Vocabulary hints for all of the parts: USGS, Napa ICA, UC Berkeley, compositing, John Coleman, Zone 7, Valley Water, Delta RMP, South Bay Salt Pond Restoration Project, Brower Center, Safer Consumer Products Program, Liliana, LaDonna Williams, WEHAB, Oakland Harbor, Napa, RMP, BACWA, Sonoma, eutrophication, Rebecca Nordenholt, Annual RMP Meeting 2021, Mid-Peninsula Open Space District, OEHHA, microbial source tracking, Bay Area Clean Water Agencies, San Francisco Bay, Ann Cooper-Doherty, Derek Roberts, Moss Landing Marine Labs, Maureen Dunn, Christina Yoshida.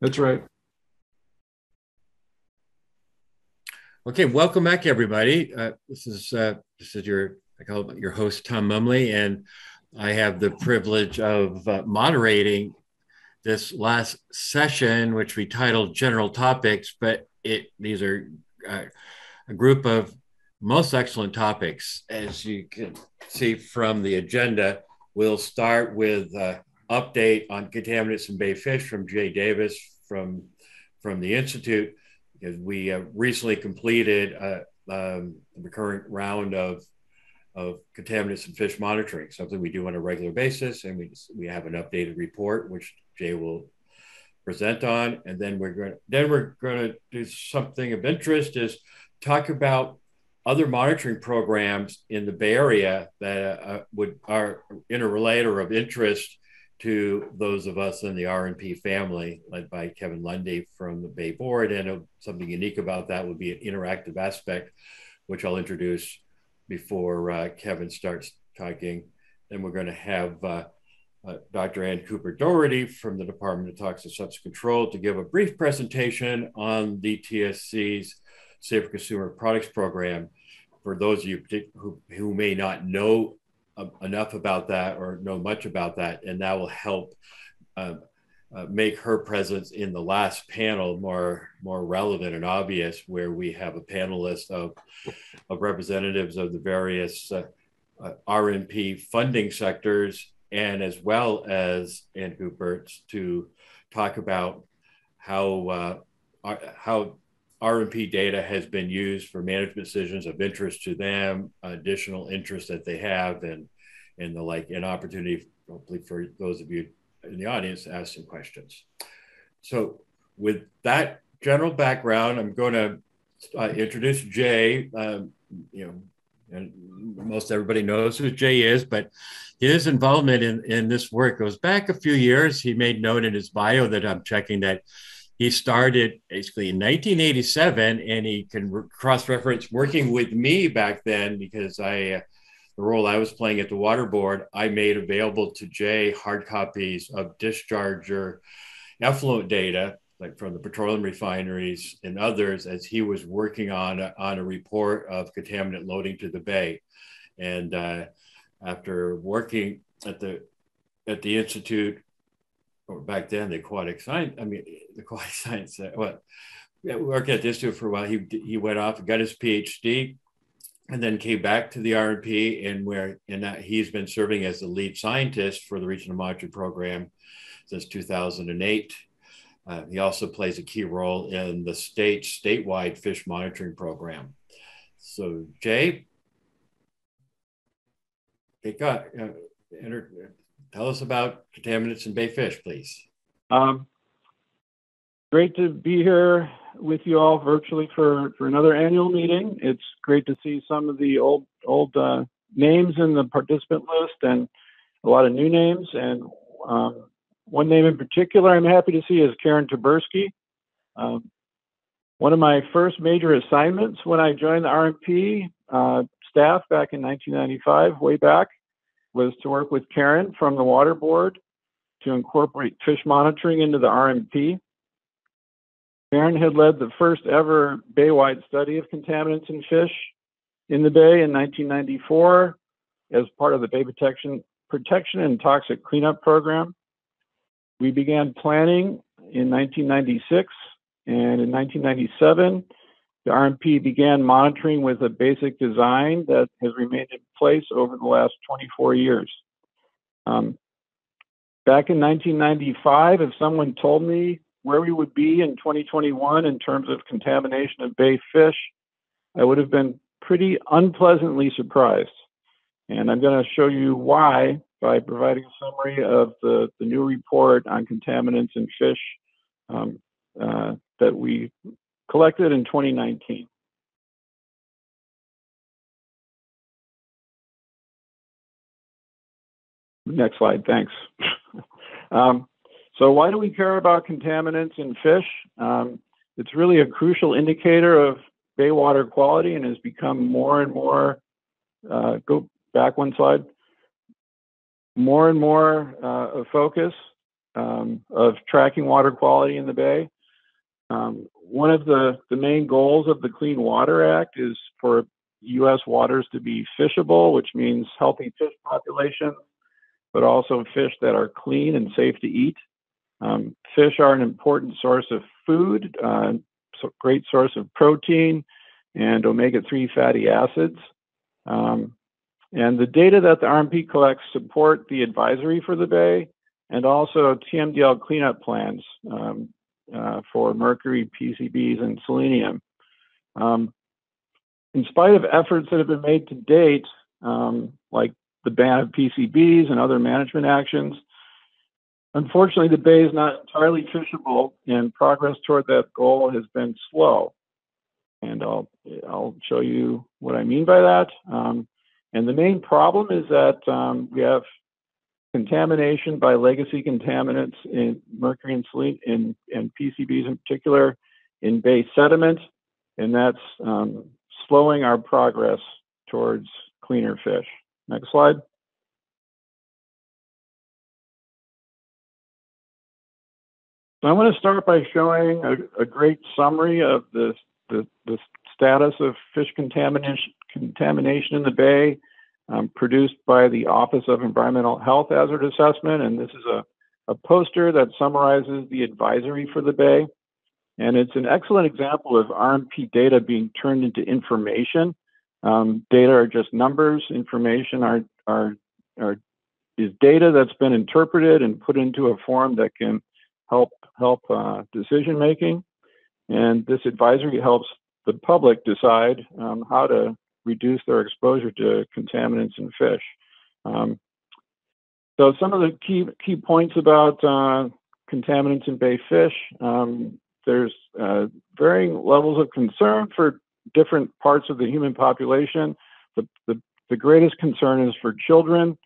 That's right. Okay, welcome back, everybody. This is your, I call it your host, Tom Mumley, and I have the privilege of moderating this last session, which we titled General Topics, but these are a group of most excellent topics. As you can see from the agenda, we'll start with an update on contaminants in bay fish from Jay Davis from the Institute, because we recently completed the current round of contaminants and fish monitoring, something we do on a regular basis. And we have an updated report, which Jay will present on. And then we're going to do something of interest, is talk about other monitoring programs in the Bay Area that are interrelated or of interest to those of us in the RMP family, led by Kevin Lundy from the Bay Board. And something unique about that would be an interactive aspect, which I'll introduce before Kevin starts talking. Then we're going to have Dr. Ann Cooper-Doherty from the Department of Toxic Substance Control to give a brief presentation on DTSC's Safer Consumer Products Program. For those of you who may not know enough about that or know much about that, and that will help make her presence in the last panel more relevant and obvious, where we have a panelist of representatives of the various RMP funding sectors, and as well as Ann Cooper, to talk about how RMP data has been used for management decisions of interest to them, additional interest that they have, and the like, an opportunity, hopefully, for those of you in the audience to ask some questions. So with that general background, I'm going to introduce Jay. And most everybody knows who Jay is, but his involvement in this work goes back a few years. He made note in his bio that I'm checking that he started basically in 1987, and he can cross-reference working with me back then, because the role I was playing at the Water Board, I made available to Jay hard copies of discharger effluent data, like from the petroleum refineries and others, as he was working on a report of contaminant loading to the bay. And after working at the Institute, or back then the Aquatic Science, working at the Institute for a while, he went off and got his PhD, and then came back to the RMP, and he's been serving as the lead scientist for the Regional Monitoring Program since 2008. He also plays a key role in the statewide fish monitoring program. So Jay, tell us about contaminants in bay fish, please. Great to be here with you all virtually for another annual meeting. It's great to see some of the old names in the participant list, and a lot of new names. And one name in particular I'm happy to see is Karen Taberski. One of my first major assignments when I joined the RMP staff back in 1995, way back, was to work with Karen from the Water Board to incorporate fish monitoring into the RMP. Karen had led the first ever bay-wide study of contaminants in fish in the Bay in 1994 as part of the Bay Protection and Toxic Cleanup Program. We began planning in 1996, and in 1997, the RMP began monitoring with a basic design that has remained in place over the last 24 years. Back in 1995, if someone told me where we would be in 2021 in terms of contamination of bay fish, I would have been pretty unpleasantly surprised. And I'm going to show you why by providing a summary of the new report on contaminants in fish that we collected in 2019. Next slide, thanks. So why do we care about contaminants in fish? It's really a crucial indicator of bay water quality, and has become more and more, go back one slide, more and more a focus of tracking water quality in the Bay. One of the main goals of the Clean Water Act is for U.S. waters to be fishable, which means healthy fish populations, but also fish that are clean and safe to eat. Fish are an important source of food, so great source of protein and omega-3 fatty acids. And the data that the RMP collects support the advisory for the Bay and also TMDL cleanup plans for mercury, PCBs, and selenium. In spite of efforts that have been made to date, like the ban of PCBs and other management actions, unfortunately, the Bay is not entirely fishable, and progress toward that goal has been slow. And I'll show you what I mean by that. And the main problem is that we have contamination by legacy contaminants in mercury and selenium, and PCBs in particular, in Bay sediment, and that's slowing our progress towards cleaner fish. Next slide. So I want to start by showing a great summary of the status of fish contamination in the Bay produced by the Office of Environmental Health Hazard Assessment. And this is a poster that summarizes the advisory for the Bay. And it's an excellent example of RMP data being turned into information. Data are just numbers. Information is data that's been interpreted and put into a form that can help decision making, and this advisory helps the public decide how to reduce their exposure to contaminants in fish. So some of the key points about contaminants in Bay fish: there's varying levels of concern for different parts of the human population. The greatest concern is for children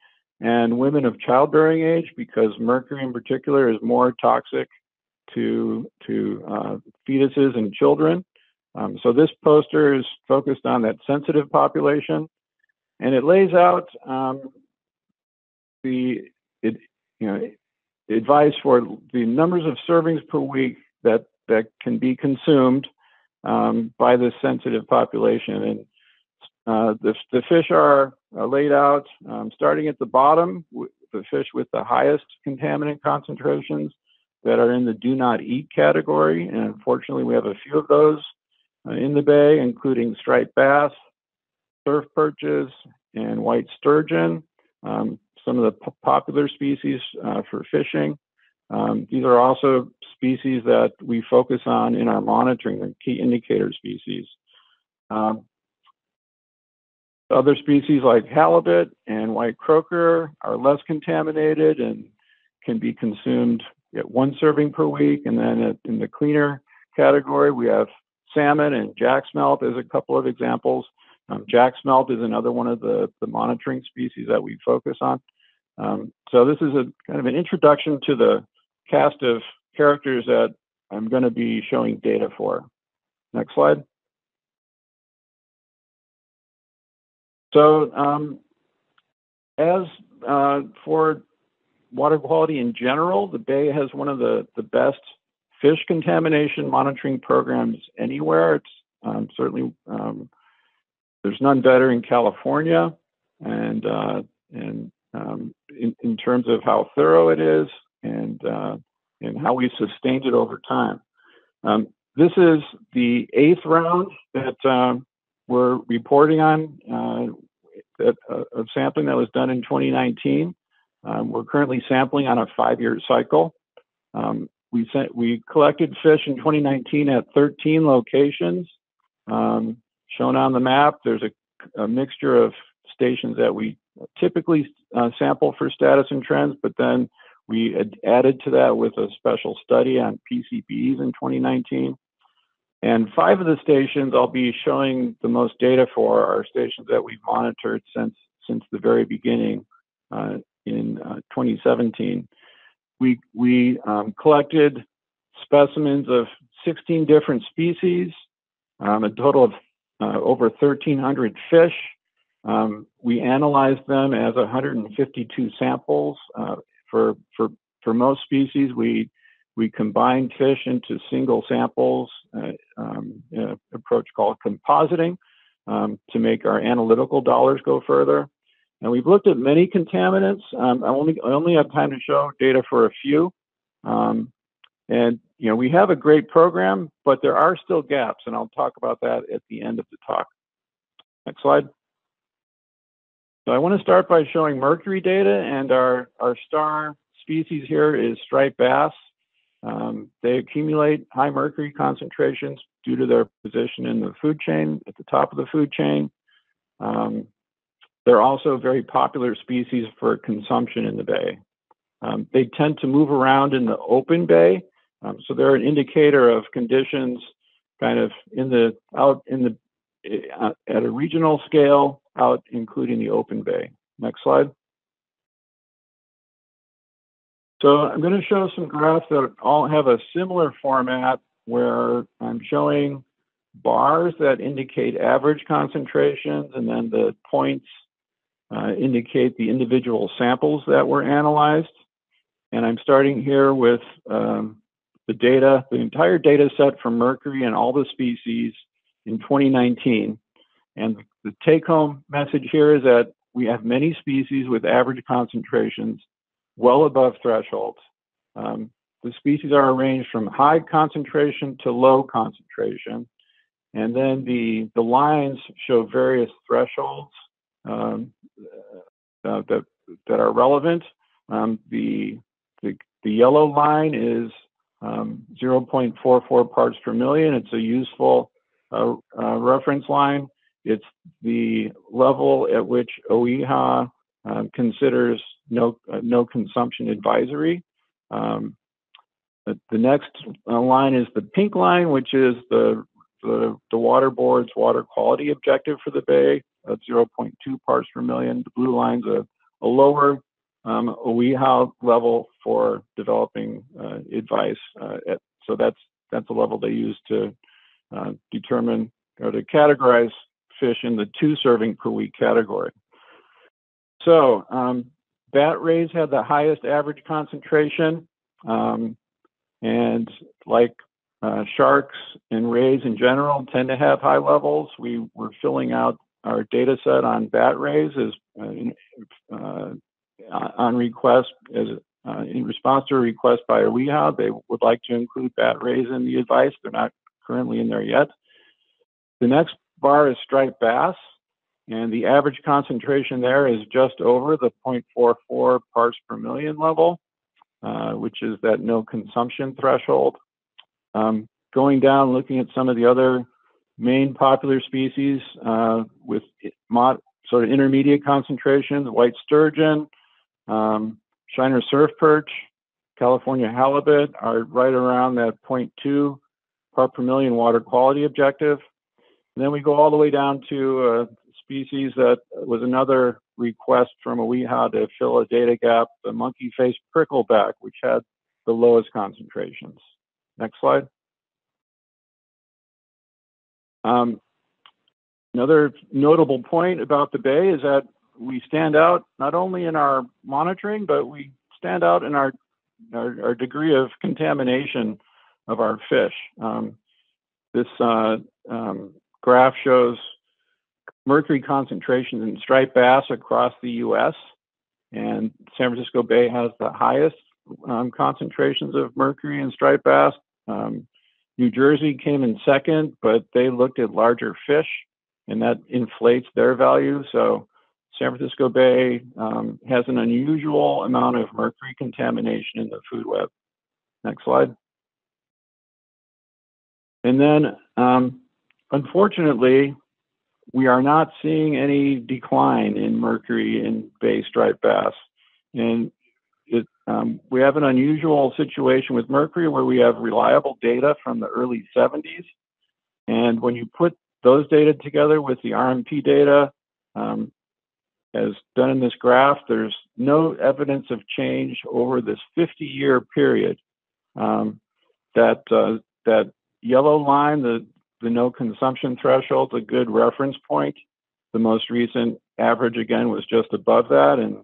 and women of childbearing age, because mercury in particular is more toxic to fetuses and children. So this poster is focused on that sensitive population, and it lays out the advice for the numbers of servings per week that can be consumed by this sensitive population. And the fish are laid out starting at the bottom, the fish with the highest contaminant concentrations that are in the do not eat category. And unfortunately, we have a few of those in the Bay, including striped bass, surf perches, and white sturgeon, some of the popular species for fishing. These are also species that we focus on in our monitoring, the key indicator species. Other species like halibut and white croaker are less contaminated and can be consumed at one serving per week. And then in the cleaner category, we have salmon and jacksmelt as a couple of examples. Jacksmelt is another one of the monitoring species that we focus on. So this is a kind of an introduction to the cast of characters that I'm going to be showing data for. Next slide. So for water quality in general, the Bay has one of the best fish contamination monitoring programs anywhere. It's certainly, there's none better in California, and in terms of how thorough it is and how we've sustained it over time. This is the 8th round that we're reporting on of sampling that was done in 2019. We're currently sampling on a 5-year cycle. We collected fish in 2019 at 13 locations. Shown on the map, there's a mixture of stations that we typically sample for status and trends, but then we added to that with a special study on PCBs in 2019. And 5 of the stations I'll be showing the most data for are stations that we've monitored since the very beginning in 2017. We collected specimens of 16 different species, a total of over 1,300 fish. We analyzed them as 152 samples for For most species, we combine fish into single samples, an approach called compositing, to make our analytical dollars go further. And we've looked at many contaminants. I only have time to show data for a few. And you know, we have a great program, but there are still gaps, and I'll talk about that at the end of the talk. Next slide. So I want to start by showing mercury data, and our star species here is striped bass. They accumulate high mercury concentrations due to their position in the food chain, at the top of the food chain. They're also very popular species for consumption in the bay. They tend to move around in the open bay, so they're an indicator of conditions kind of at a regional scale, out including the open bay. Next slide. So I'm going to show some graphs that all have a similar format, where I'm showing bars that indicate average concentrations, and then the points indicate the individual samples that were analyzed. And I'm starting here with the entire data set for mercury and all the species in 2019. And the take-home message here is that we have many species with average concentrations well above thresholds. The species are arranged from high concentration to low concentration. And then the lines show various thresholds that are relevant. The yellow line is 0.44 parts per million. It's a useful reference line. It's the level at which OEHHA considers no consumption advisory. The next line is the pink line, which is the water board's water quality objective for the bay of 0.2 parts per million. The blue line's a lower OEHHA level for developing advice. So that's the level they use to determine or to categorize fish in the 2 serving per week category. So bat rays had the highest average concentration, and like sharks and rays in general tend to have high levels. We were filling out our data set on bat rays in response to a request by WEHAB. They would like to include bat rays in the advice. They're not currently in there yet. The next bar is striped bass, and the average concentration there is just over the 0.44 parts per million level, which is that no consumption threshold. Going down, looking at some of the other main popular species with sort of intermediate concentrations: white sturgeon, Shiner surf perch, California halibut are right around that 0.2 part per million water quality objective. And then we go all the way down to a species that was another request from OEHHA to fill a data gap, the monkey-faced prickleback, which had the lowest concentrations. Next slide. Another notable point about the bay is that we stand out not only in our monitoring, but we stand out in our degree of contamination of our fish. This graph shows mercury concentrations in striped bass across the U.S., and San Francisco Bay has the highest concentrations of mercury in striped bass. New Jersey came in second, but they looked at larger fish, and that inflates their value. So San Francisco Bay has an unusual amount of mercury contamination in the food web. Next slide. And then, unfortunately, we are not seeing any decline in mercury in bay striped bass. And we have an unusual situation with mercury where we have reliable data from the early 70s. And when you put those data together with the RMP data, as done in this graph, there's no evidence of change over this 50-year period. That yellow line, the no consumption threshold, a good reference point. The most recent average, again, was just above that, and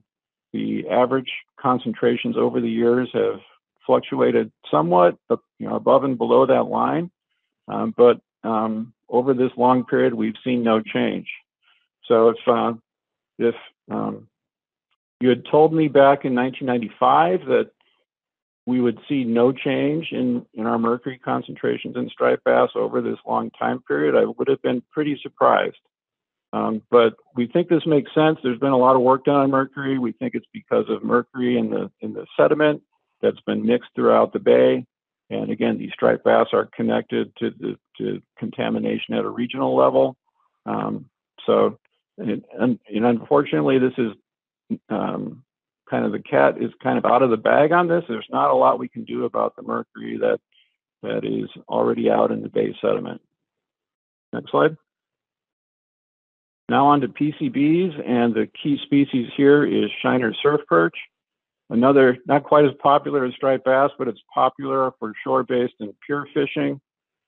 The average concentrations over the years have fluctuated somewhat, but, you know, above and below that line. Over this long period, we've seen no change. So if you had told me back in 1995 that we would see no change in our mercury concentrations in striped bass over this long time period, I would have been pretty surprised. But we think this makes sense. There's been a lot of work done on mercury. We think it's because of mercury in the sediment that's been mixed throughout the bay. And again, these striped bass are connected to contamination at a regional level. So unfortunately, this is kind of, the cat is kind of out of the bag on this. There's not a lot we can do about the mercury that is already out in the bay sediment. Next slide. Now on to PCBs, and the key species here is Shiner surf perch. Another, not quite as popular as striped bass, but it's popular for shore-based and pure fishing.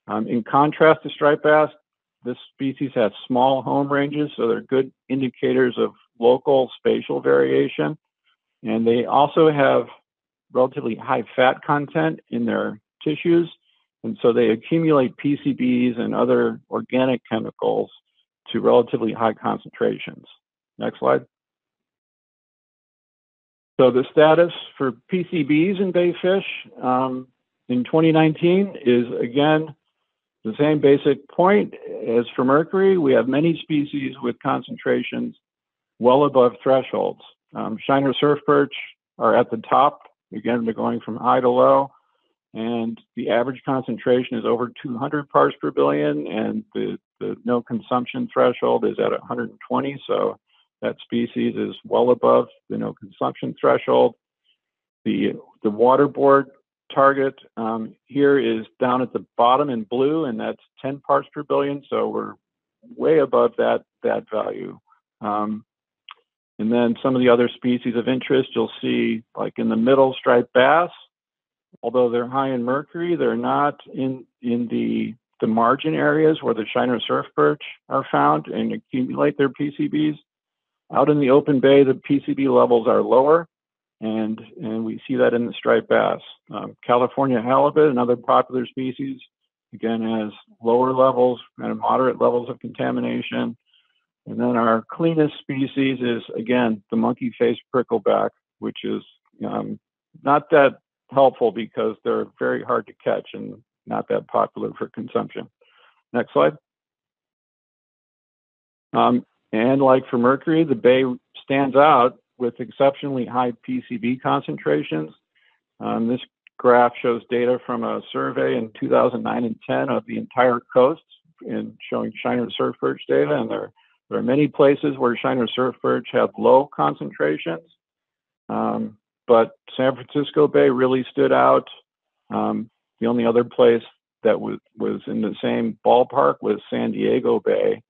In contrast to striped bass, this species has small home ranges, so they're good indicators of local spatial variation. And they also have relatively high fat content in their tissues, and so they accumulate PCBs and other organic chemicals to relatively high concentrations. Next slide. So the status for PCBs in bay fish in 2019 is, again, the same basic point as for mercury. We have many species with concentrations well above thresholds. Shiner surf perch are at the top. Again, they're going from high to low, and the average concentration is over 200 parts per billion, and the no consumption threshold is at 120. So that species is well above the no consumption threshold. The water board target here is down at the bottom in blue, and that's 10 parts per billion. So we're way above that value. And then some of the other species of interest, you'll see, like in the middle, striped bass. Although they're high in mercury, they're not in the margin areas where the Shiner surf perch are found and accumulate their PCBs. Out in the open bay, the PCB levels are lower, and we see that in the striped bass. California halibut, another popular species, again has lower levels, kind of moderate levels of contamination. And then our cleanest species is, again, the monkey-faced prickleback, which is not that helpful because they're very hard to catch and not that popular for consumption. Next slide. And like for mercury, the bay stands out with exceptionally high PCB concentrations. This graph shows data from a survey in 2009 and 10 of the entire coast, and showing Shiner surf perch data. And there are many places where Shiner surf perch have low concentrations, but San Francisco Bay really stood out. The only other place that was in the same ballpark was San Diego Bay,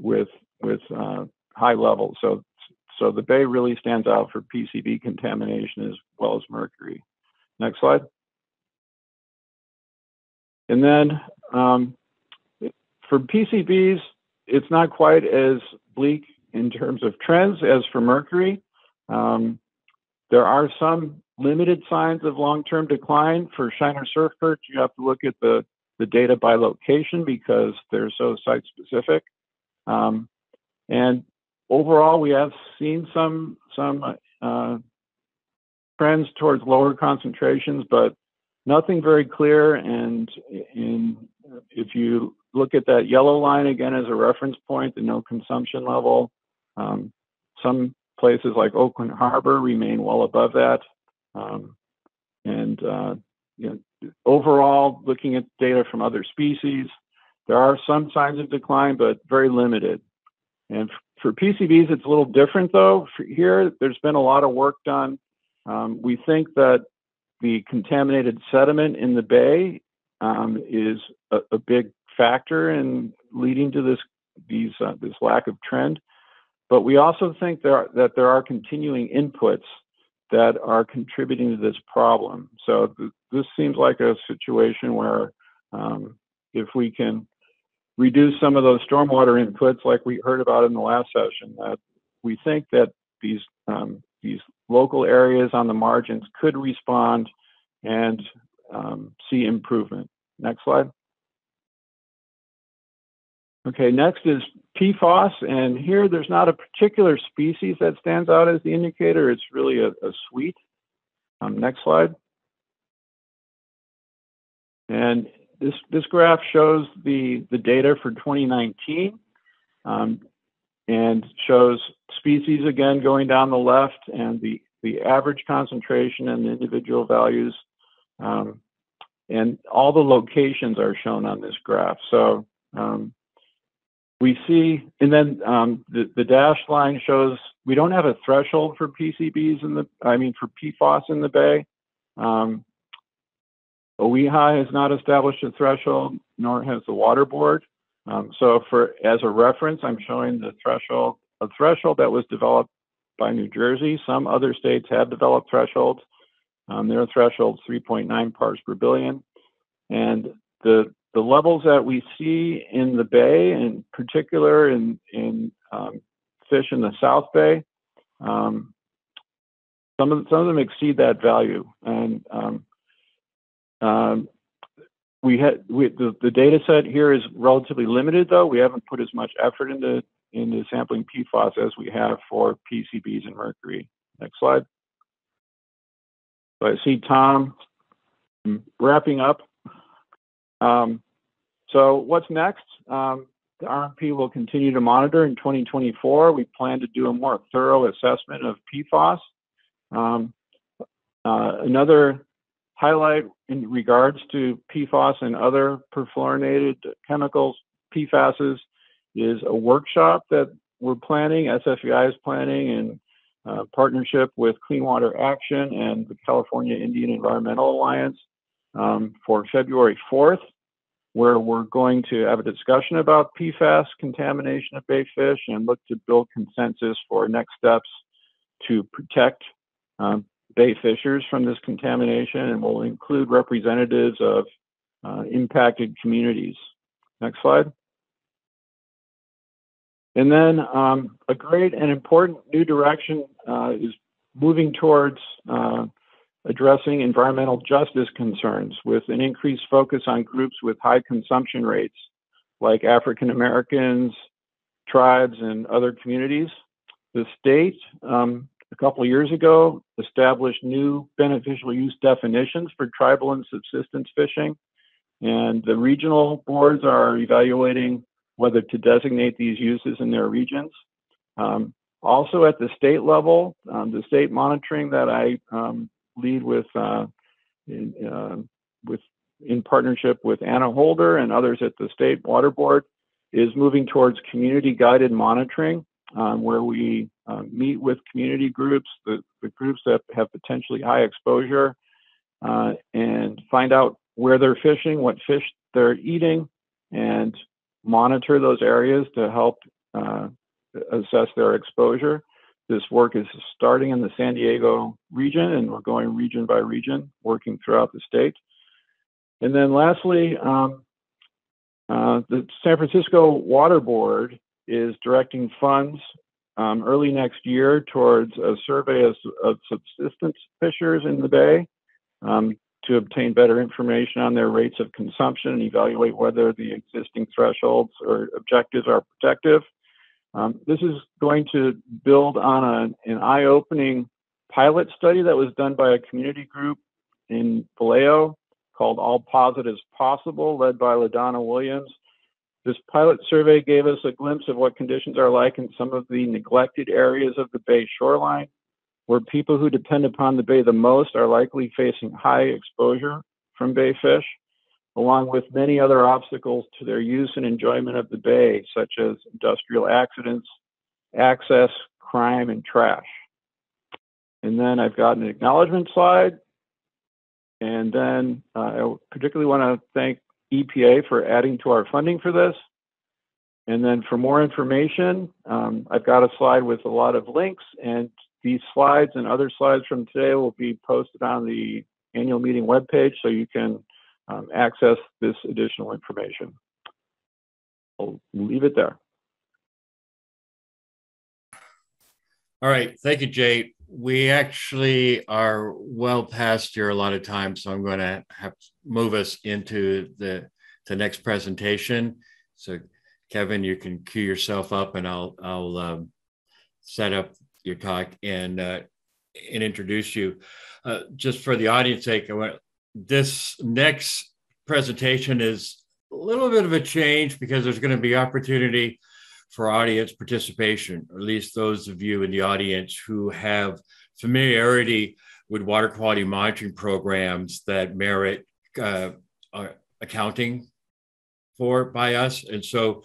with high levels. So the bay really stands out for PCB contamination as well as mercury. Next slide. And then for PCBs, it's not quite as bleak in terms of trends as for mercury. There are some limited signs of long-term decline. For Shiner surf perch, you have to look at the data by location because they're so site-specific. And overall, we have seen some trends towards lower concentrations, but nothing very clear. And if you look at that yellow line again as a reference point, the no consumption level, some places like Oakland Harbor remain well above that. You know, overall, looking at data from other species, there are some signs of decline, but very limited. And for PCBs, it's a little different, though. For here, there's been a lot of work done. We think that the contaminated sediment in the bay is a big factor in leading to this lack of trend. But we also think that there are continuing inputs that are contributing to this problem. So this seems like a situation where if we can reduce some of those stormwater inputs like we heard about in the last session, that we think that these local areas on the margins could respond and see improvement. Next slide. Okay, next is PFOS, and here there's not a particular species that stands out as the indicator. It's really a suite. Next slide. And this graph shows the data for 2019 and shows species again going down the left, and the average concentration and the individual values, and all the locations are shown on this graph. So we see, and then the dashed line shows we don't have a threshold for PCBs in the, for PFOS in the Bay. OEHHA has not established a threshold, nor has the Water Board. So as a reference, I'm showing the threshold, a threshold that was developed by New Jersey. Some other states have developed thresholds. Their threshold's 3.9 parts per billion. And the levels that we see in the Bay, in particular in fish in the South Bay, some of them exceed that value. And the data set here is relatively limited, though. We haven't put as much effort into sampling PFAS as we have for PCBs and mercury. Next slide. So I see Tom wrapping up. So what's next? The RMP will continue to monitor. In 2024, we plan to do a more thorough assessment of PFAS. Another highlight in regards to PFAS and other perfluorinated chemicals, PFASs, is a workshop that we're planning, SFEI is planning, in partnership with Clean Water Action and the California Indian Environmental Alliance, for February 4th, where we're going to have a discussion about PFAS contamination of bay fish and look to build consensus for next steps to protect bay fishers from this contamination, and will include representatives of impacted communities. Next slide. And then a great and important new direction is moving towards addressing environmental justice concerns with an increased focus on groups with high consumption rates, like African Americans, tribes, and other communities. The state, a couple of years ago, established new beneficial use definitions for tribal and subsistence fishing, and the regional boards are evaluating whether to designate these uses in their regions. Also at the state level, the state monitoring that I lead in partnership with Anna Holder and others at the State Water Board is moving towards community-guided monitoring, where we meet with community groups, the groups that have potentially high exposure, and find out where they're fishing, what fish they're eating, and monitor those areas to help assess their exposure. This work is starting in the San Diego region, and we're going region by region, working throughout the state. And then lastly, the San Francisco Water Board is directing funds early next year towards a survey of subsistence fishers in the Bay, to obtain better information on their rates of consumption and evaluate whether the existing thresholds or objectives are protective. This is going to build on an eye-opening pilot study that was done by a community group in Vallejo called All Positives Possible, led by LaDonna Williams. This pilot survey gave us a glimpse of what conditions are like in some of the neglected areas of the Bay shoreline, where people who depend upon the Bay the most are likely facing high exposure from Bay fish, along with many other obstacles to their use and enjoyment of the Bay, such as industrial accidents, access, crime, and trash. And then I've got an acknowledgement slide. And then I particularly want to thank EPA for adding to our funding for this. And then for more information, I've got a slide with a lot of links, and these slides and other slides from today will be posted on the annual meeting webpage, so you can access this additional information. I'll leave it there. All right. Thank you, Jay. We actually are well past your allotted time, so I'm going to have to move us into the next presentation. So, Kevin, you can cue yourself up, and I'll set up your talk and introduce you. Just for the audience sake, this next presentation is a little bit of a change because there's going to be opportunity for audience participation, or at least those of you in the audience who have familiarity with water quality monitoring programs that merit accounting for by us. And so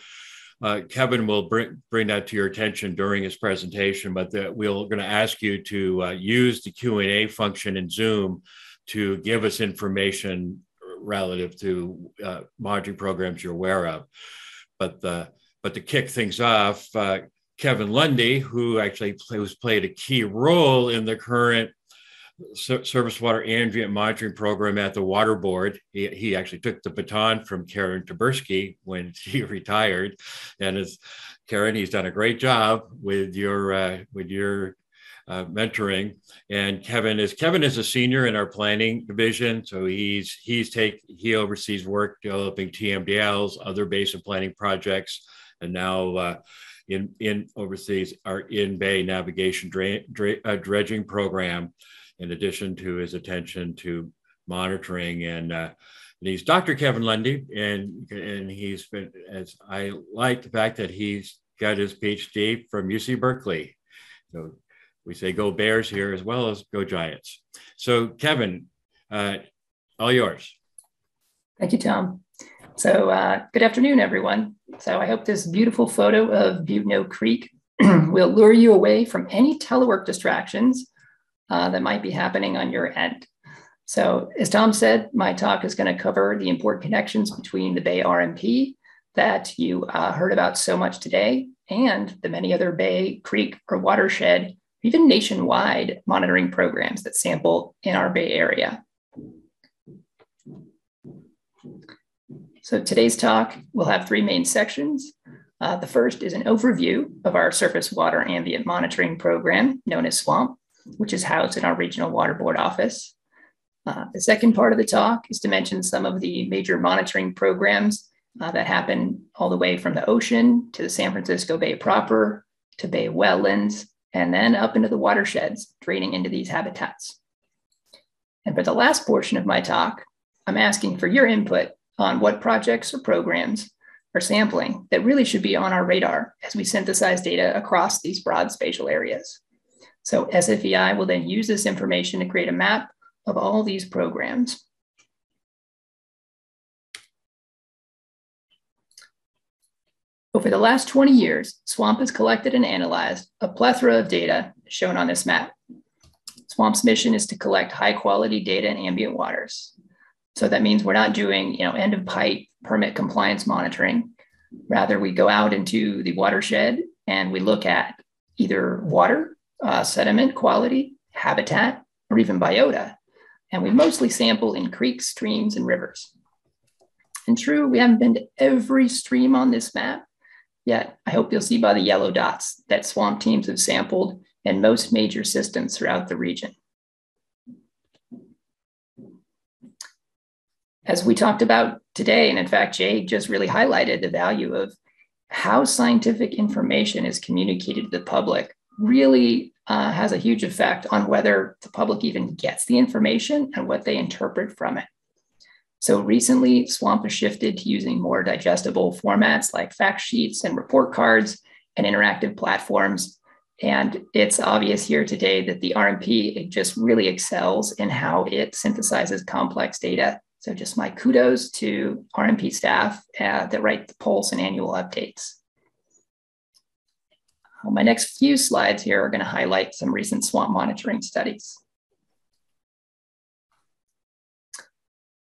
Kevin will bring that to your attention during his presentation, but we're going to ask you to use the Q&A function in Zoom to give us information relative to monitoring programs you're aware of. But to kick things off, Kevin Lundy, who actually played a key role in the current Surface Water Ambient Monitoring Program at the Water Board. He actually took the baton from Karen Taberski when she retired. And as Karen, he's done a great job with your mentoring. And Kevin is a senior in our planning division, so he oversees work developing TMDLs, other basin planning projects, and now oversees our in-bay navigation dredging program, in addition to his attention to monitoring. And he's Dr. Kevin Lundy, and he's been, as I like the fact that he's got his PhD from UC Berkeley. So we say go Bears here as well as go Giants. So Kevin, all yours. Thank you, Tom. So good afternoon, everyone. So I hope this beautiful photo of Buteau Creek will lure you away from any telework distractions that might be happening on your end. So as Tom said, my talk is going to cover the important connections between the Bay RMP that you heard about so much today and the many other Bay, Creek, or watershed, even nationwide monitoring programs that sample in our Bay Area. So today's talk will have three main sections. The first is an overview of our surface water ambient monitoring program known as SWAMP, which is housed in our regional water board office. The second part of the talk is to mention some of the major monitoring programs that happen all the way from the ocean to the San Francisco Bay proper, to Bay wetlands, and then up into the watersheds, draining into these habitats. And for the last portion of my talk, I'm asking for your input on what projects or programs or sampling that really should be on our radar as we synthesize data across these broad spatial areas. So SFEI will then use this information to create a map of all these programs. Over the last 20 years, SWAMP has collected and analyzed a plethora of data shown on this map. SWAMP's mission is to collect high quality data in ambient waters. So that means we're not doing end of pipe permit compliance monitoring. Rather, we go out into the watershed and we look at either water, sediment quality, habitat, or even biota. And we mostly sample in creeks, streams, and rivers. And true, we haven't been to every stream on this map, yet I hope you'll see by the yellow dots that SWAMP teams have sampled in most major systems throughout the region. As we talked about today, and in fact, Jay just really highlighted the value of how scientific information is communicated to the public really has a huge effect on whether the public even gets the information and what they interpret from it. So recently, SWAMP has shifted to using more digestible formats like fact sheets and report cards and interactive platforms. And it's obvious here today that the RMP, it just really excels in how it synthesizes complex data. So just my kudos to RMP staff that write the pulse and annual updates. Well, my next few slides here are going to highlight some recent SWAMP monitoring studies.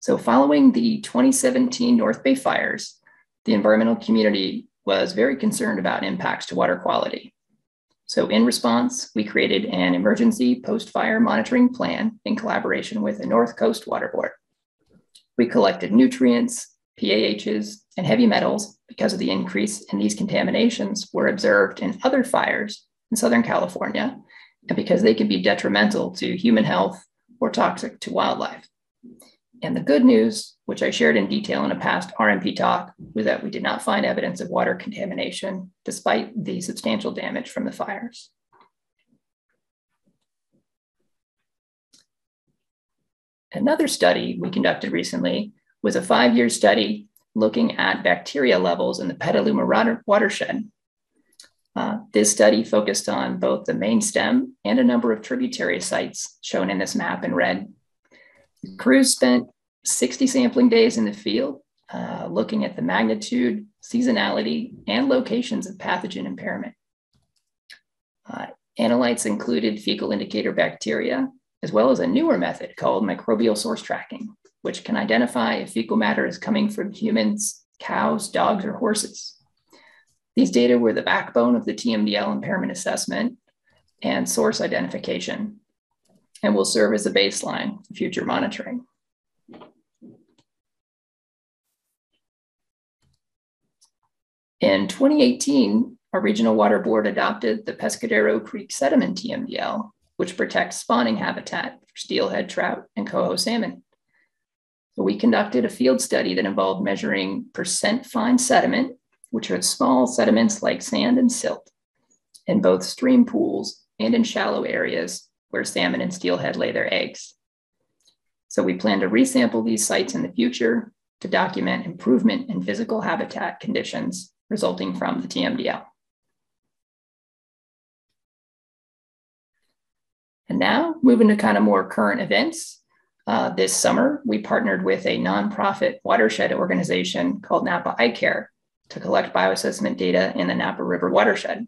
So following the 2017 North Bay fires, the environmental community was very concerned about impacts to water quality. So in response, we created an emergency post-fire monitoring plan in collaboration with the North Coast Water Board. We collected nutrients, PAHs, and heavy metals because of the increase in these contaminations were observed in other fires in Southern California, and because they can be detrimental to human health or toxic to wildlife. And the good news, which I shared in detail in a past RMP talk, was that we did not find evidence of water contamination despite the substantial damage from the fires. Another study we conducted recently was a 5-year study looking at bacteria levels in the Petaluma watershed. This study focused on both the main stem and a number of tributary sites shown in this map in red. The crew spent 60 sampling days in the field looking at the magnitude, seasonality, and locations of pathogen impairment. Analytes included fecal indicator bacteria, as well as a newer method called microbial source tracking, which can identify if fecal matter is coming from humans, cows, dogs, or horses. These data were the backbone of the TMDL impairment assessment and source identification, and will serve as a baseline for future monitoring. In 2018, our regional water board adopted the Pescadero Creek Sediment TMDL, which protects spawning habitat for steelhead trout and coho salmon. So we conducted a field study that involved measuring percent fine sediment, which are small sediments like sand and silt, in both stream pools and in shallow areas where salmon and steelhead lay their eggs. So we plan to resample these sites in the future to document improvement in physical habitat conditions resulting from the TMDL. And now, moving to kind of more current events. This summer, we partnered with a nonprofit watershed organization called Napa ICA to collect bioassessment data in the Napa River watershed.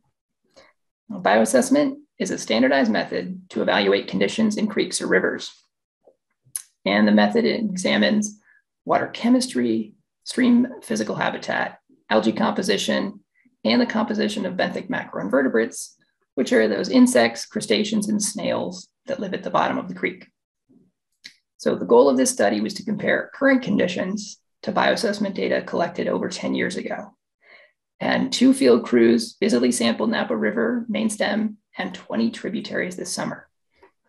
Bioassessment is a standardized method to evaluate conditions in creeks or rivers. And the method examines water chemistry, stream physical habitat, algae composition, and the composition of benthic macroinvertebrates, which are those insects, crustaceans, and snails that live at the bottom of the creek. So the goal of this study was to compare current conditions to bioassessment data collected over 10 years ago. And 2 field crews busily sampled Napa River, main stem, and 20 tributaries this summer.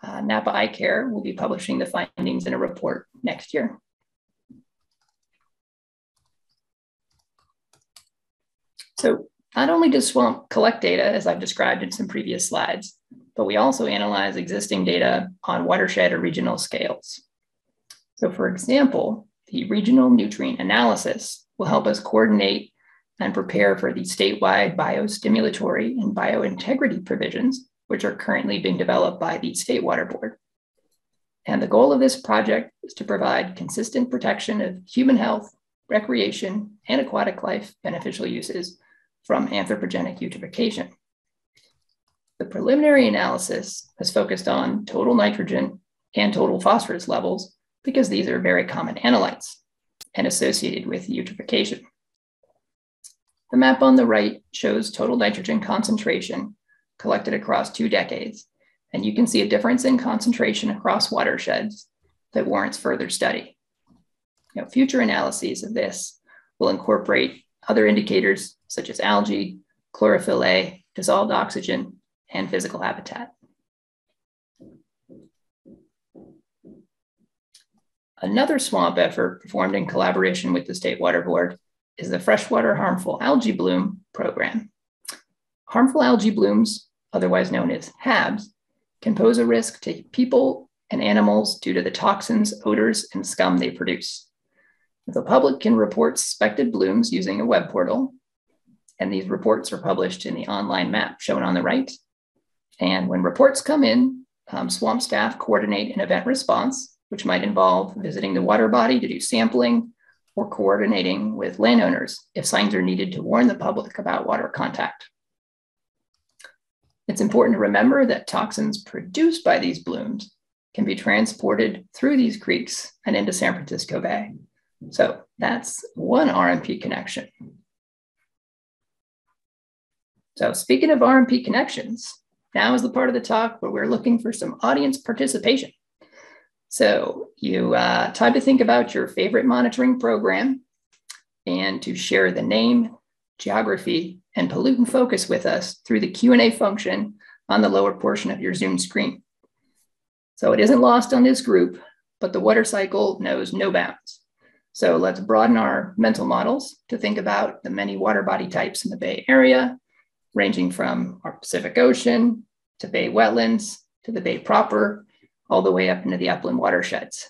Napa ICA will be publishing the findings in a report next year. So not only does SWAMP collect data, as I've described in some previous slides, but we also analyze existing data on watershed or regional scales. So for example, the regional nutrient analysis will help us coordinate and prepare for the statewide biostimulatory and biointegrity provisions, which are currently being developed by the State Water Board. And the goal of this project is to provide consistent protection of human health, recreation, and aquatic life beneficial uses from anthropogenic eutrophication. The preliminary analysis has focused on total nitrogen and total phosphorus levels because these are very common analytes and associated with eutrophication. The map on the right shows total nitrogen concentration collected across 2 decades, and you can see a difference in concentration across watersheds that warrants further study. Now, future analyses of this will incorporate other indicators such as algae, chlorophyll A, dissolved oxygen, and physical habitat. Another SWAMP effort performed in collaboration with the State Water Board is the Freshwater Harmful Algae Bloom Program. Harmful algae blooms, otherwise known as HABs, can pose a risk to people and animals due to the toxins, odors, and scum they produce. The public can report suspected blooms using a web portal, and these reports are published in the online map shown on the right. And when reports come in, SWAMP staff coordinate an event response, which might involve visiting the water body to do sampling or coordinating with landowners if signs are needed to warn the public about water contact. It's important to remember that toxins produced by these blooms can be transported through these creeks and into San Francisco Bay. So that's one RMP connection. So speaking of RMP connections, now is the part of the talk where we're looking for some audience participation. So you time to think about your favorite monitoring program and to share the name, geography, and pollutant focus with us through the Q&A function on the lower portion of your Zoom screen. So it isn't lost on this group, but the water cycle knows no bounds. So let's broaden our mental models to think about the many water body types in the Bay Area, ranging from our Pacific Ocean to Bay wetlands, to the Bay proper, all the way up into the upland watersheds.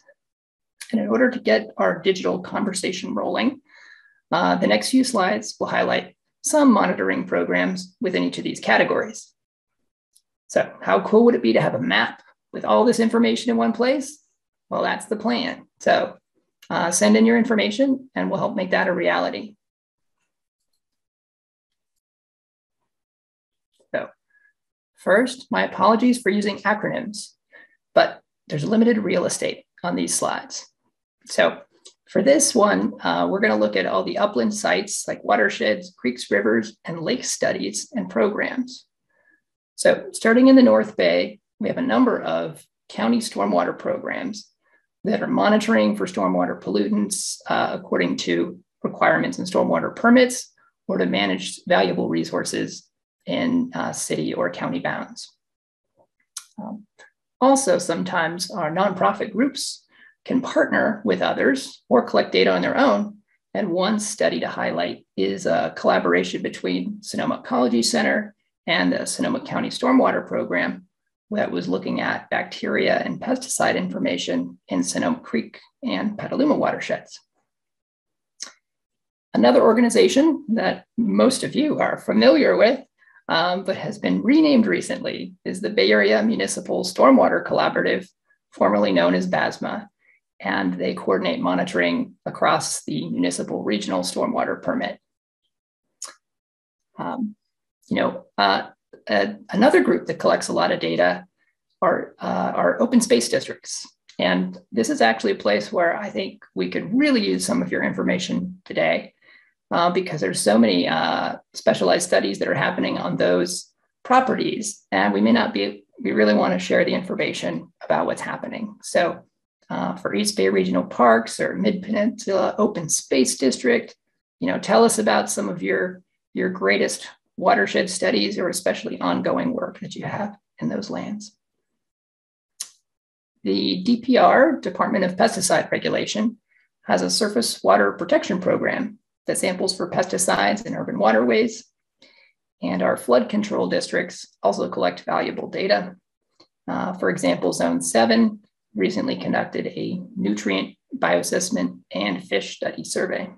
And in order to get our digital conversation rolling, the next few slides will highlight some monitoring programs within each of these categories. So how cool would it be to have a map with all this information in one place? Well, that's the plan. So send in your information and we'll help make that a reality. So first, my apologies for using acronyms, but there's limited real estate on these slides. So for this one, we're going to look at all the upland sites like watersheds, creeks, rivers, and lake studies and programs. So starting in the North Bay, we have a number of county stormwater programs that are monitoring for stormwater pollutants according to requirements in stormwater permits or to manage valuable resources in city or county bounds. Also, sometimes our nonprofit groups can partner with others or collect data on their own. And one study to highlight is a collaboration between Sonoma Ecology Center and the Sonoma County Stormwater Program that was looking at bacteria and pesticide information in Sonoma Creek and Petaluma watersheds. Another organization that most of you are familiar with, but has been renamed recently, is the Bay Area Municipal Stormwater Collaborative, formerly known as BASMA, and they coordinate monitoring across the municipal regional stormwater permit. Another group that collects a lot of data are open space districts. And this is actually a place where I think we could really use some of your information today because there's so many specialized studies that are happening on those properties, and we may not be, we really want to share the information about what's happening. So for East Bay Regional Parks or Mid-Peninsula Open Space District, tell us about some of your greatest watershed studies or especially ongoing work that you have in those lands. The DPR, Department of Pesticide Regulation, has a surface water protection program that samples for pesticides in urban waterways. And our flood control districts also collect valuable data. For example, Zone 7 recently conducted a nutrient bioassessment and fish study survey.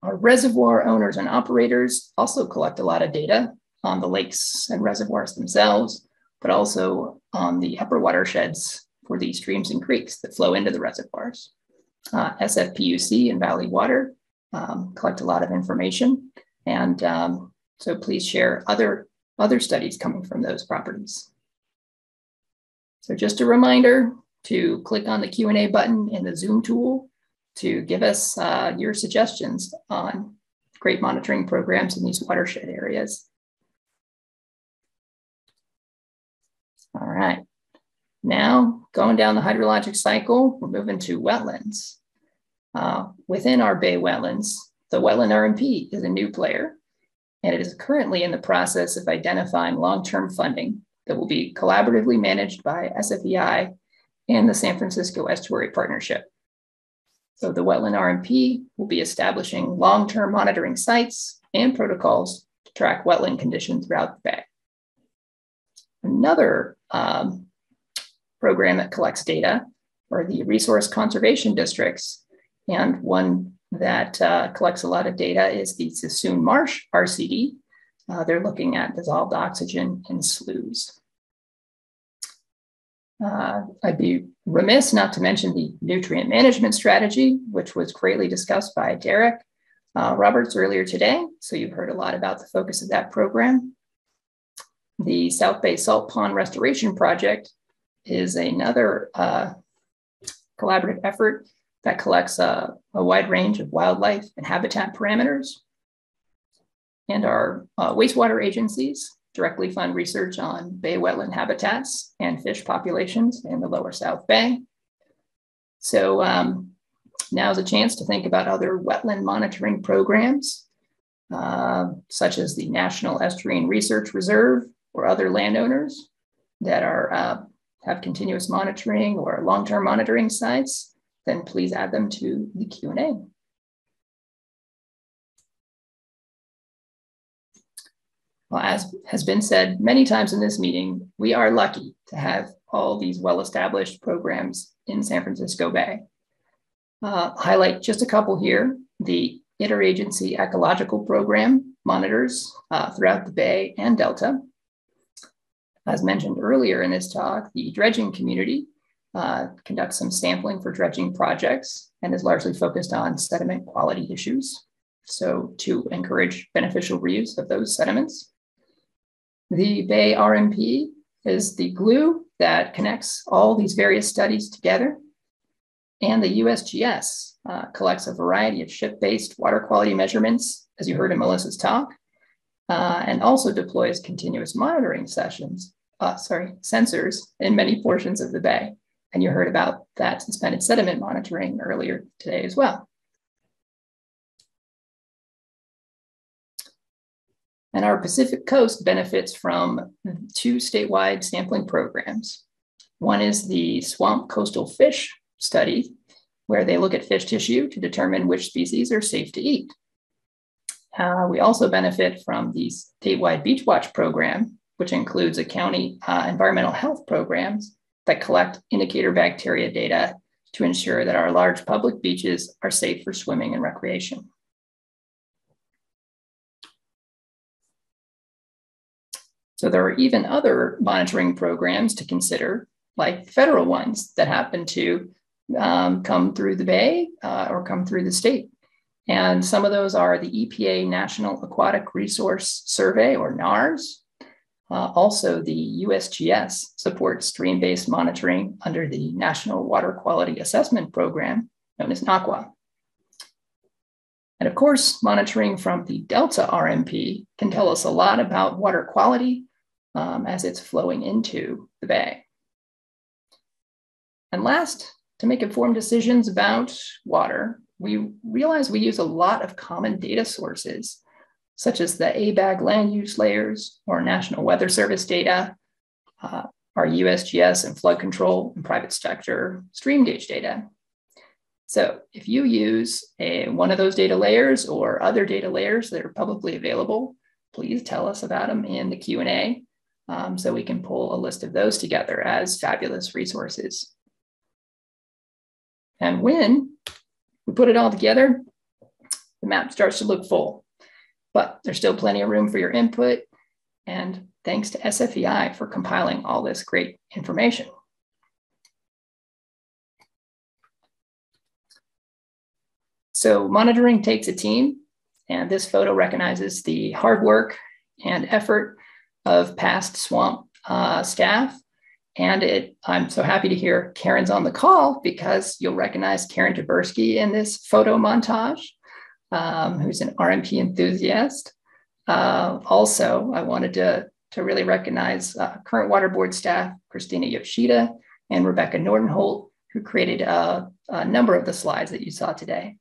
Our reservoir owners and operators also collect a lot of data on the lakes and reservoirs themselves, but also on the upper watersheds for the streams and creeks that flow into the reservoirs. SFPUC and Valley Water collect a lot of information. And so please share other studies coming from those properties. So just a reminder to click on the Q&A button in the Zoom tool to give us your suggestions on great monitoring programs in these watershed areas. All right, now going down the hydrologic cycle, we're moving to wetlands. Within our Bay wetlands, the wetland RMP is a new player, and it is currently in the process of identifying long-term funding that will be collaboratively managed by SFEI and the San Francisco Estuary Partnership. So the Wetland RMP will be establishing long-term monitoring sites and protocols to track wetland conditions throughout the Bay. Another program that collects data are the Resource Conservation Districts, and one that collects a lot of data is the Sassoon Marsh RCD. They're looking at dissolved oxygen in sloughs. I'd be remiss not to mention the nutrient management strategy, which was greatly discussed by Derek Roberts earlier today. So you've heard a lot about the focus of that program. The South Bay Salt Pond Restoration Project is another collaborative effort that collects a wide range of wildlife and habitat parameters. And our wastewater agencies directly fund research on bay wetland habitats and fish populations in the lower South Bay. So now's a chance to think about other wetland monitoring programs, such as the National Estuarine Research Reserve or other landowners that are have continuous monitoring or long-term monitoring sites, then please add them to the Q&A. Well, as has been said many times in this meeting, we are lucky to have all these well-established programs in San Francisco Bay. Highlight just a couple here. The Interagency Ecological Program monitors throughout the Bay and Delta. As mentioned earlier in this talk, the dredging community conducts some sampling for dredging projects and is largely focused on sediment quality issues, so to encourage beneficial reuse of those sediments. The Bay RMP is the glue that connects all these various studies together. And the USGS collects a variety of ship-based water quality measurements, as you heard in Melissa's talk, and also deploys continuous monitoring sensors in many portions of the Bay. And you heard about that suspended sediment monitoring earlier today as well. And our Pacific Coast benefits from two statewide sampling programs. One is the SWAMP coastal fish study, where they look at fish tissue to determine which species are safe to eat. We also benefit from the statewide beach watch program, which includes a county environmental health programs that collect indicator bacteria data to ensure that our large public beaches are safe for swimming and recreation. So there are even other monitoring programs to consider, like federal ones that happen to come through the Bay or come through the state. And some of those are the EPA National Aquatic Resource Survey, or NARS. Also, the USGS supports stream-based monitoring under the National Water Quality Assessment Program, known as NAQA. And of course, monitoring from the Delta RMP can tell us a lot about water quality as it's flowing into the Bay. And last, to make informed decisions about water, we realize we use a lot of common data sources, such as the ABAG land use layers or National Weather Service data, our USGS and flood control and private sector stream gauge data. So if you use one of those data layers or other data layers that are publicly available, please tell us about them in the Q&A so we can pull a list of those together as fabulous resources. And when we put it all together, the map starts to look full, but there's still plenty of room for your input. And thanks to SFEI for compiling all this great information. So monitoring takes a team, and this photo recognizes the hard work and effort of past SWAMP staff. And I'm so happy to hear Karen's on the call, because you'll recognize Karen Taberski in this photo montage, who's an RMP enthusiast. Also, I wanted to really recognize current Water Board staff, Christina Yoshida and Rebecca Nordenholt, who created a number of the slides that you saw today.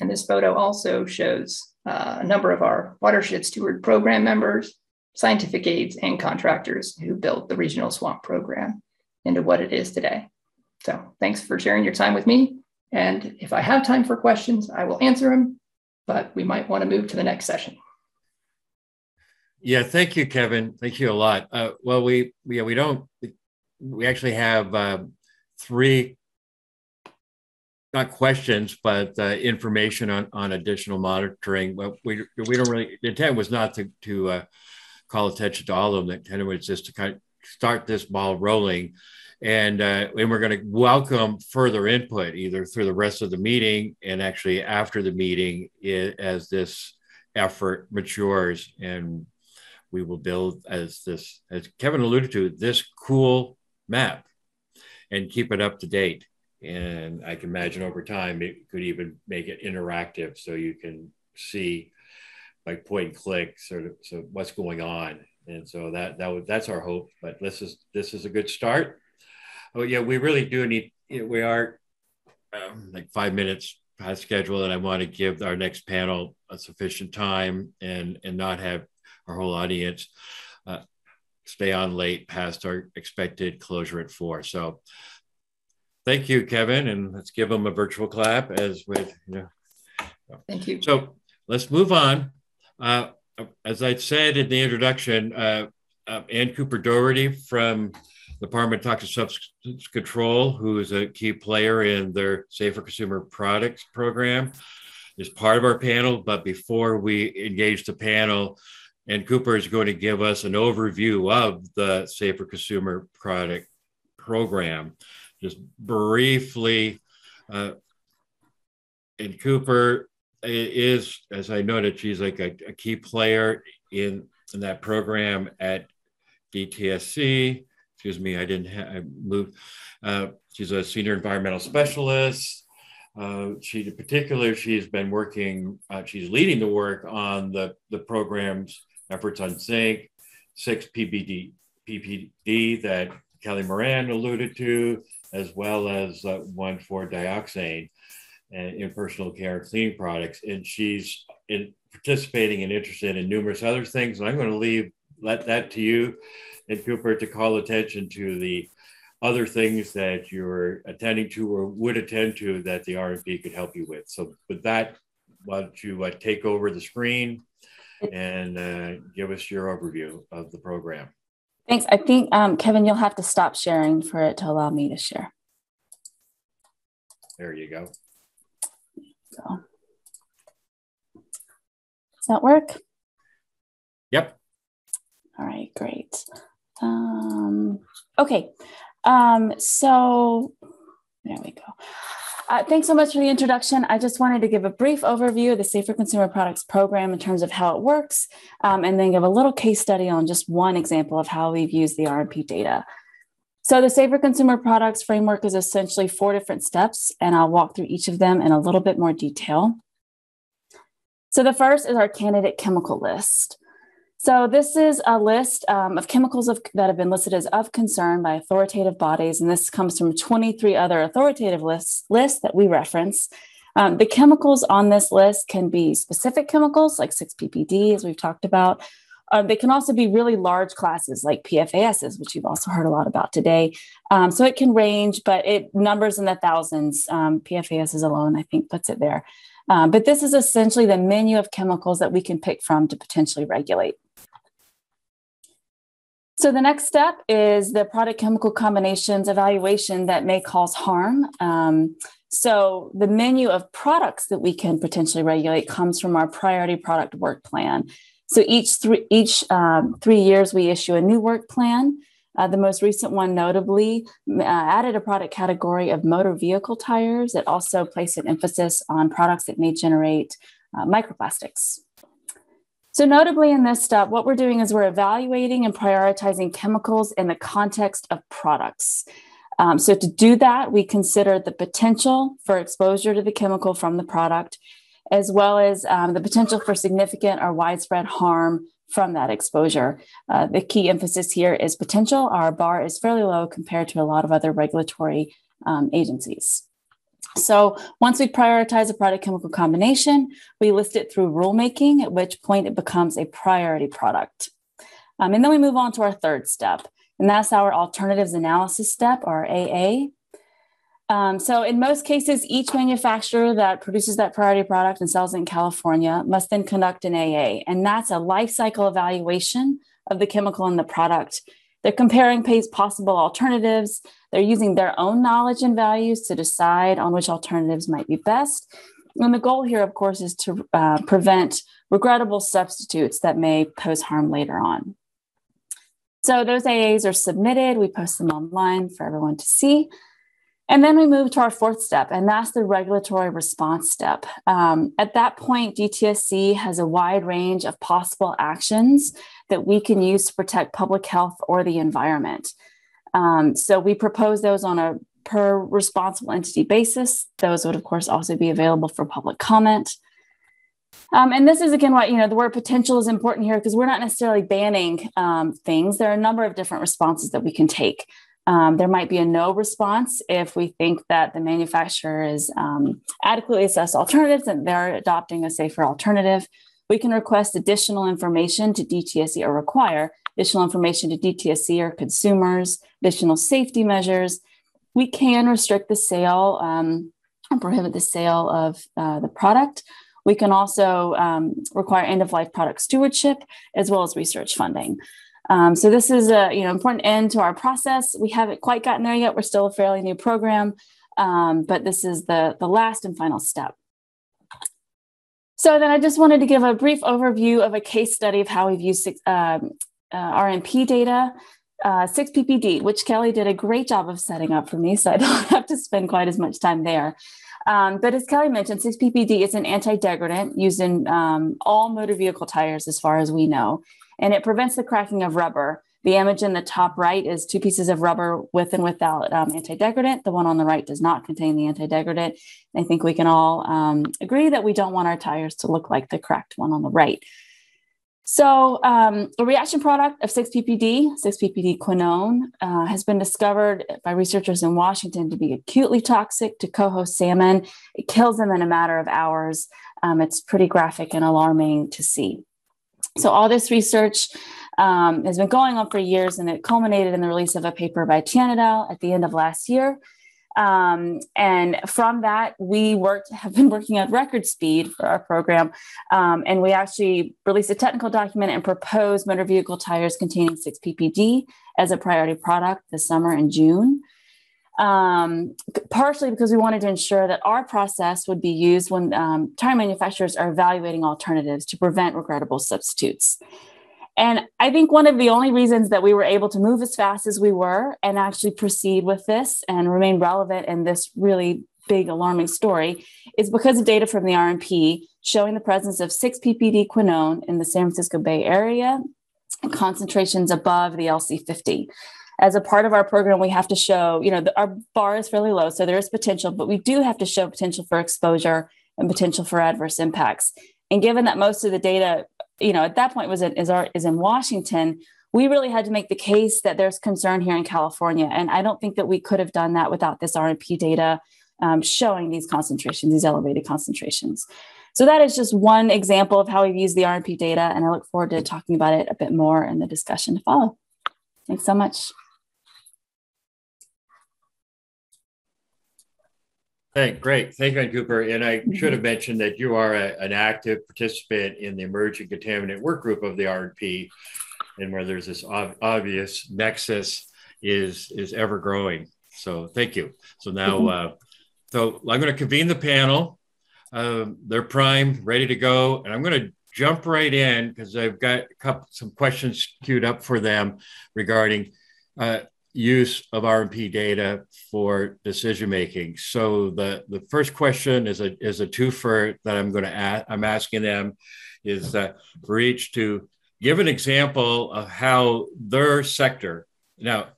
And this photo also shows a number of our Watershed Steward Program members, scientific aides, and contractors who built the regional SWAMP program into what it is today. So thanks for sharing your time with me. And if I have time for questions, I will answer them, but we might want to move to the next session. Yeah, thank you, Kevin. Thank you a lot. Well, we actually have three, not questions, but information on additional monitoring. Well, we don't really, the intent was not to call attention to all of them. The intent was just to kind of start this ball rolling. And we're going to welcome further input either through the rest of the meeting and actually after the meeting as this effort matures. And we will build, as Kevin alluded to, this cool map and keep it up to date. And I can imagine over time, it could even make it interactive so you can see like point and click sort of so what's going on. And so that's our hope, but this is a good start. Oh yeah, we really do need, we are like 5 minutes past schedule, and I want to give our next panel a sufficient time and not have our whole audience stay on late past our expected closure at 4. So thank you, Kevin, and let's give them a virtual clap as with, you know. Thank you. So let's move on. As I said in the introduction, Ann Cooper-Doherty from Department of Toxic Substance Control, who is a key player in their Safer Consumer Products program, is part of our panel. But before we engage the panel, Ann Cooper is going to give us an overview of the Safer Consumer Product program. Just briefly, Ann Cooper is, as I noted, she's like a key player in that program at DTSC. Excuse me, I moved. She's a senior environmental specialist. She, in particular, she's been working, she's leading the work on the program's efforts on zinc, 6PPD that Kelly Moran alluded to, as well as 1,4-dioxane in personal care and cleaning products. And she's participating and interested in numerous other things. And I'm going to let that to you, and Cooper, to call attention to the other things that you're attending to or would attend to that the RMP could help you with. So with that, why don't you take over the screen and give us your overview of the program. Thanks. I think, Kevin, you'll have to stop sharing for it to allow me to share. There you go. So. Does that work? Yep. All right, great. Okay, so there we go. Thanks so much for the introduction. I just wanted to give a brief overview of the Safer Consumer Products program in terms of how it works, and then give a little case study on just one example of how we've used the RMP data. So the Safer Consumer Products framework is essentially 4 different steps, and I'll walk through each of them in a little bit more detail. So the first is our candidate chemical list. So this is a list of chemicals that have been listed as of concern by authoritative bodies, and this comes from 23 other authoritative lists that we reference. The chemicals on this list can be specific chemicals like 6PPD, as we've talked about. They can also be really large classes like PFASs, which you've also heard a lot about today. So it can range, but it numbers in the thousands. PFASs alone, I think, puts it there. But this is essentially the menu of chemicals that we can pick from to potentially regulate. So the next step is the product chemical combinations evaluation that may cause harm. So the menu of products that we can potentially regulate comes from our priority product work plan. So each 3 years, we issue a new work plan. The most recent one notably added a product category of motor vehicle tires. It also placed an emphasis on products that may generate microplastics. So notably in this step, what we're doing is we're evaluating and prioritizing chemicals in the context of products. So to do that, we consider the potential for exposure to the chemical from the product, as well as the potential for significant or widespread harm from that exposure. The key emphasis here is potential. Our bar is fairly low compared to a lot of other regulatory agencies. So once we prioritize a product chemical combination, we list it through rulemaking, at which point it becomes a priority product. And then we move on to our third step, and that's our alternatives analysis step, or AA. So in most cases, each manufacturer that produces that priority product and sells it in California must then conduct an AA, and that's a life cycle evaluation of the chemical and the product. They're comparing possible alternatives. They're using their own knowledge and values to decide on which alternatives might be best. And the goal here, of course, is to prevent regrettable substitutes that may pose harm later on. So those AAs are submitted. We post them online for everyone to see. And then we move to our fourth step, and that's the regulatory response step. At that point, DTSC has a wide range of possible actions that we can use to protect public health or the environment. So we propose those on a per responsible entity basis. Those would, of course, also be available for public comment. And this is, again, why, you know, the word potential is important here, because we're not necessarily banning things. There are a number of different responses that we can take. There might be a no response if we think that the manufacturer is adequately assessed alternatives and they're adopting a safer alternative. We can request additional information to DTSC or require additional information to DTSC or consumers, additional safety measures. We can restrict the sale or prohibit the sale of the product. We can also require end-of-life product stewardship as well as research funding. So this is a important end to our process. We haven't quite gotten there yet. We're still a fairly new program, but this is the last and final step. So then I just wanted to give a brief overview of a case study of how we've used RMP data, 6PPD, which Kelly did a great job of setting up for me, so I don't have to spend quite as much time there. But as Kelly mentioned, 6PPD is an anti-degradant used in all motor vehicle tires as far as we know, and it prevents the cracking of rubber. The image in the top right is two pieces of rubber with and without anti-degradant. The one on the right does not contain the anti-degradant. I think we can all agree that we don't want our tires to look like the cracked one on the right. So a reaction product of 6PPD, 6PPD quinone, has been discovered by researchers in Washington to be acutely toxic to coho salmon. It kills them in a matter of hours. It's pretty graphic and alarming to see. So all this research has been going on for years, and it culminated in the release of a paper by TMDL at the end of last year. And from that, we have been working at record speed for our program. And we actually released a technical document and proposed motor vehicle tires containing 6PPD as a priority product this summer in June. Partially because we wanted to ensure that our process would be used when tire manufacturers are evaluating alternatives to prevent regrettable substitutes. And I think one of the only reasons that we were able to move as fast as we were and actually proceed with this and remain relevant in this really big alarming story is because of data from the RMP showing the presence of 6PPD quinone in the San Francisco Bay Area and concentrations above the LC50. As a part of our program, we have to show, our bar is fairly low, so there is potential, but we do have to show potential for exposure and potential for adverse impacts. And given that most of the data, at that point is in Washington, we really had to make the case that there's concern here in California. And I don't think that we could have done that without this RMP data showing these concentrations, these elevated concentrations. So that is just one example of how we've used the RMP data. And I look forward to talking about it a bit more in the discussion to follow. Thanks so much. Great. Thank you, Ann Cooper. And I should have mentioned that you are an active participant in the Emerging Contaminant Workgroup of the RMP, and where there's this obvious nexus is ever growing. So thank you. So now, so I'm going to convene the panel. They're primed, ready to go. And I'm going to jump right in because I've got some questions queued up for them regarding use of RMP data for decision-making. So the first question is a twofer that I'm going to ask, I'm asking them is for each to give an example of how their sector. Now,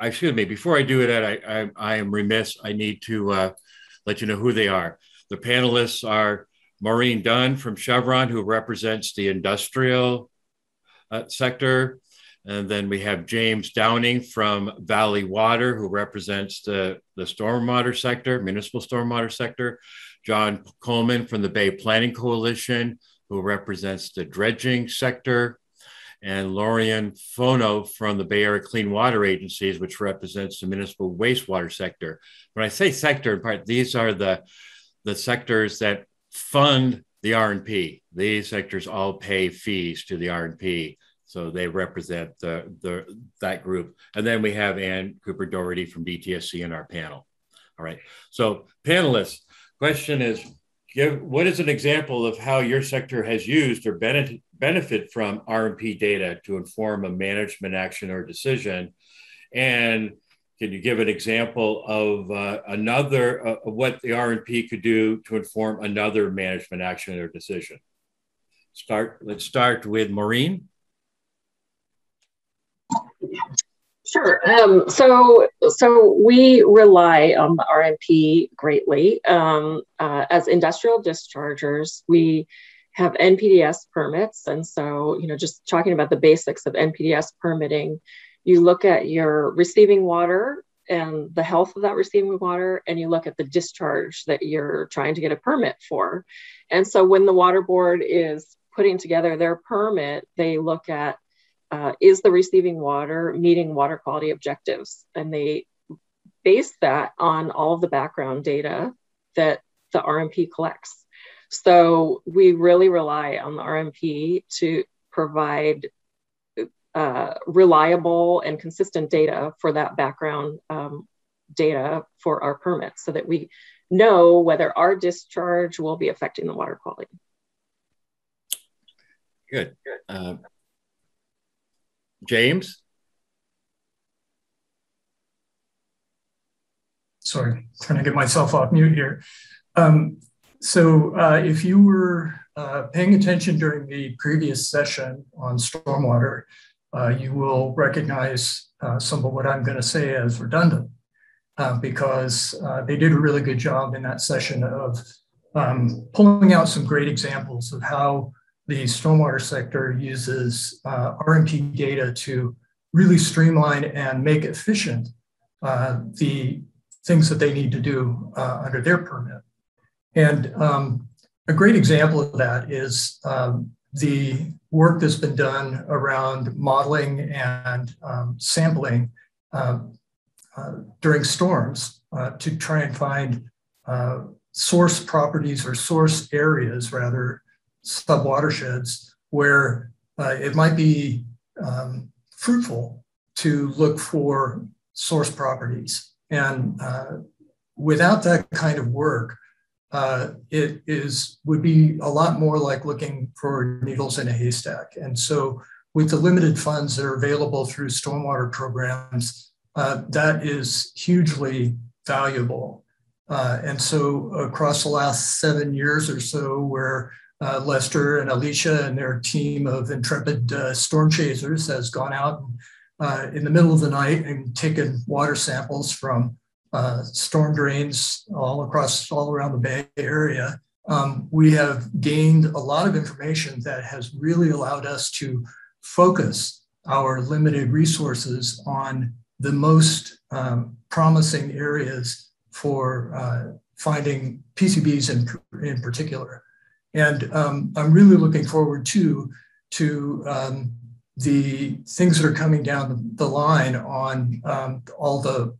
excuse me, before I do that, I am remiss. I need to let you know who they are. The panelists are Maureen Dunn from Chevron, who represents the industrial sector. And then we have James Downing from Valley Water, who represents the stormwater sector, municipal stormwater sector. John Coleman from the Bay Planning Coalition, who represents the dredging sector. And Lorien Fono from the Bay Area Clean Water Agencies, which represents the municipal wastewater sector. When I say sector, in part, these are the sectors that fund the RNP. These sectors all pay fees to the RNP. So they represent that group. And then we have Ann Cooper-Doherty from DTSC in our panel. All right, so panelists, question is, what is an example of how your sector has used or benefit from RMP data to inform a management action or decision? And can you give an example of what the RMP could do to inform another management action or decision? Let's start with Maureen. Sure. So we rely on the RMP greatly. As industrial dischargers, we have NPDES permits. And so, just talking about the basics of NPDES permitting, You look at your receiving water and the health of that receiving water, and you look at the discharge that you're trying to get a permit for. And so when the water board is putting together their permit, they look at, is the receiving water meeting water quality objectives? And they base that on all of the background data that the RMP collects. So we really rely on the RMP to provide reliable and consistent data for that background data for our permits so that we know whether our discharge will be affecting the water quality. Good. James? Sorry, trying to get myself off mute here. So if you were paying attention during the previous session on stormwater, you will recognize some of what I'm going to say as redundant because they did a really good job in that session of pulling out some great examples of how the stormwater sector uses RMP data to really streamline and make efficient the things that they need to do under their permit. And a great example of that is the work that's been done around modeling and sampling during storms to try and find source properties or source areas, rather, subwatersheds where it might be fruitful to look for source properties. And without that kind of work, it would be a lot more like looking for needles in a haystack. And so with the limited funds that are available through stormwater programs, that is hugely valuable. And so across the last 7 years or so, where Lester and Alicia and their team of intrepid storm chasers has gone out in the middle of the night and taken water samples from storm drains all around the Bay Area. We have gained a lot of information that has really allowed us to focus our limited resources on the most promising areas for finding PCBs in particular. And I'm really looking forward to the things that are coming down the line on all the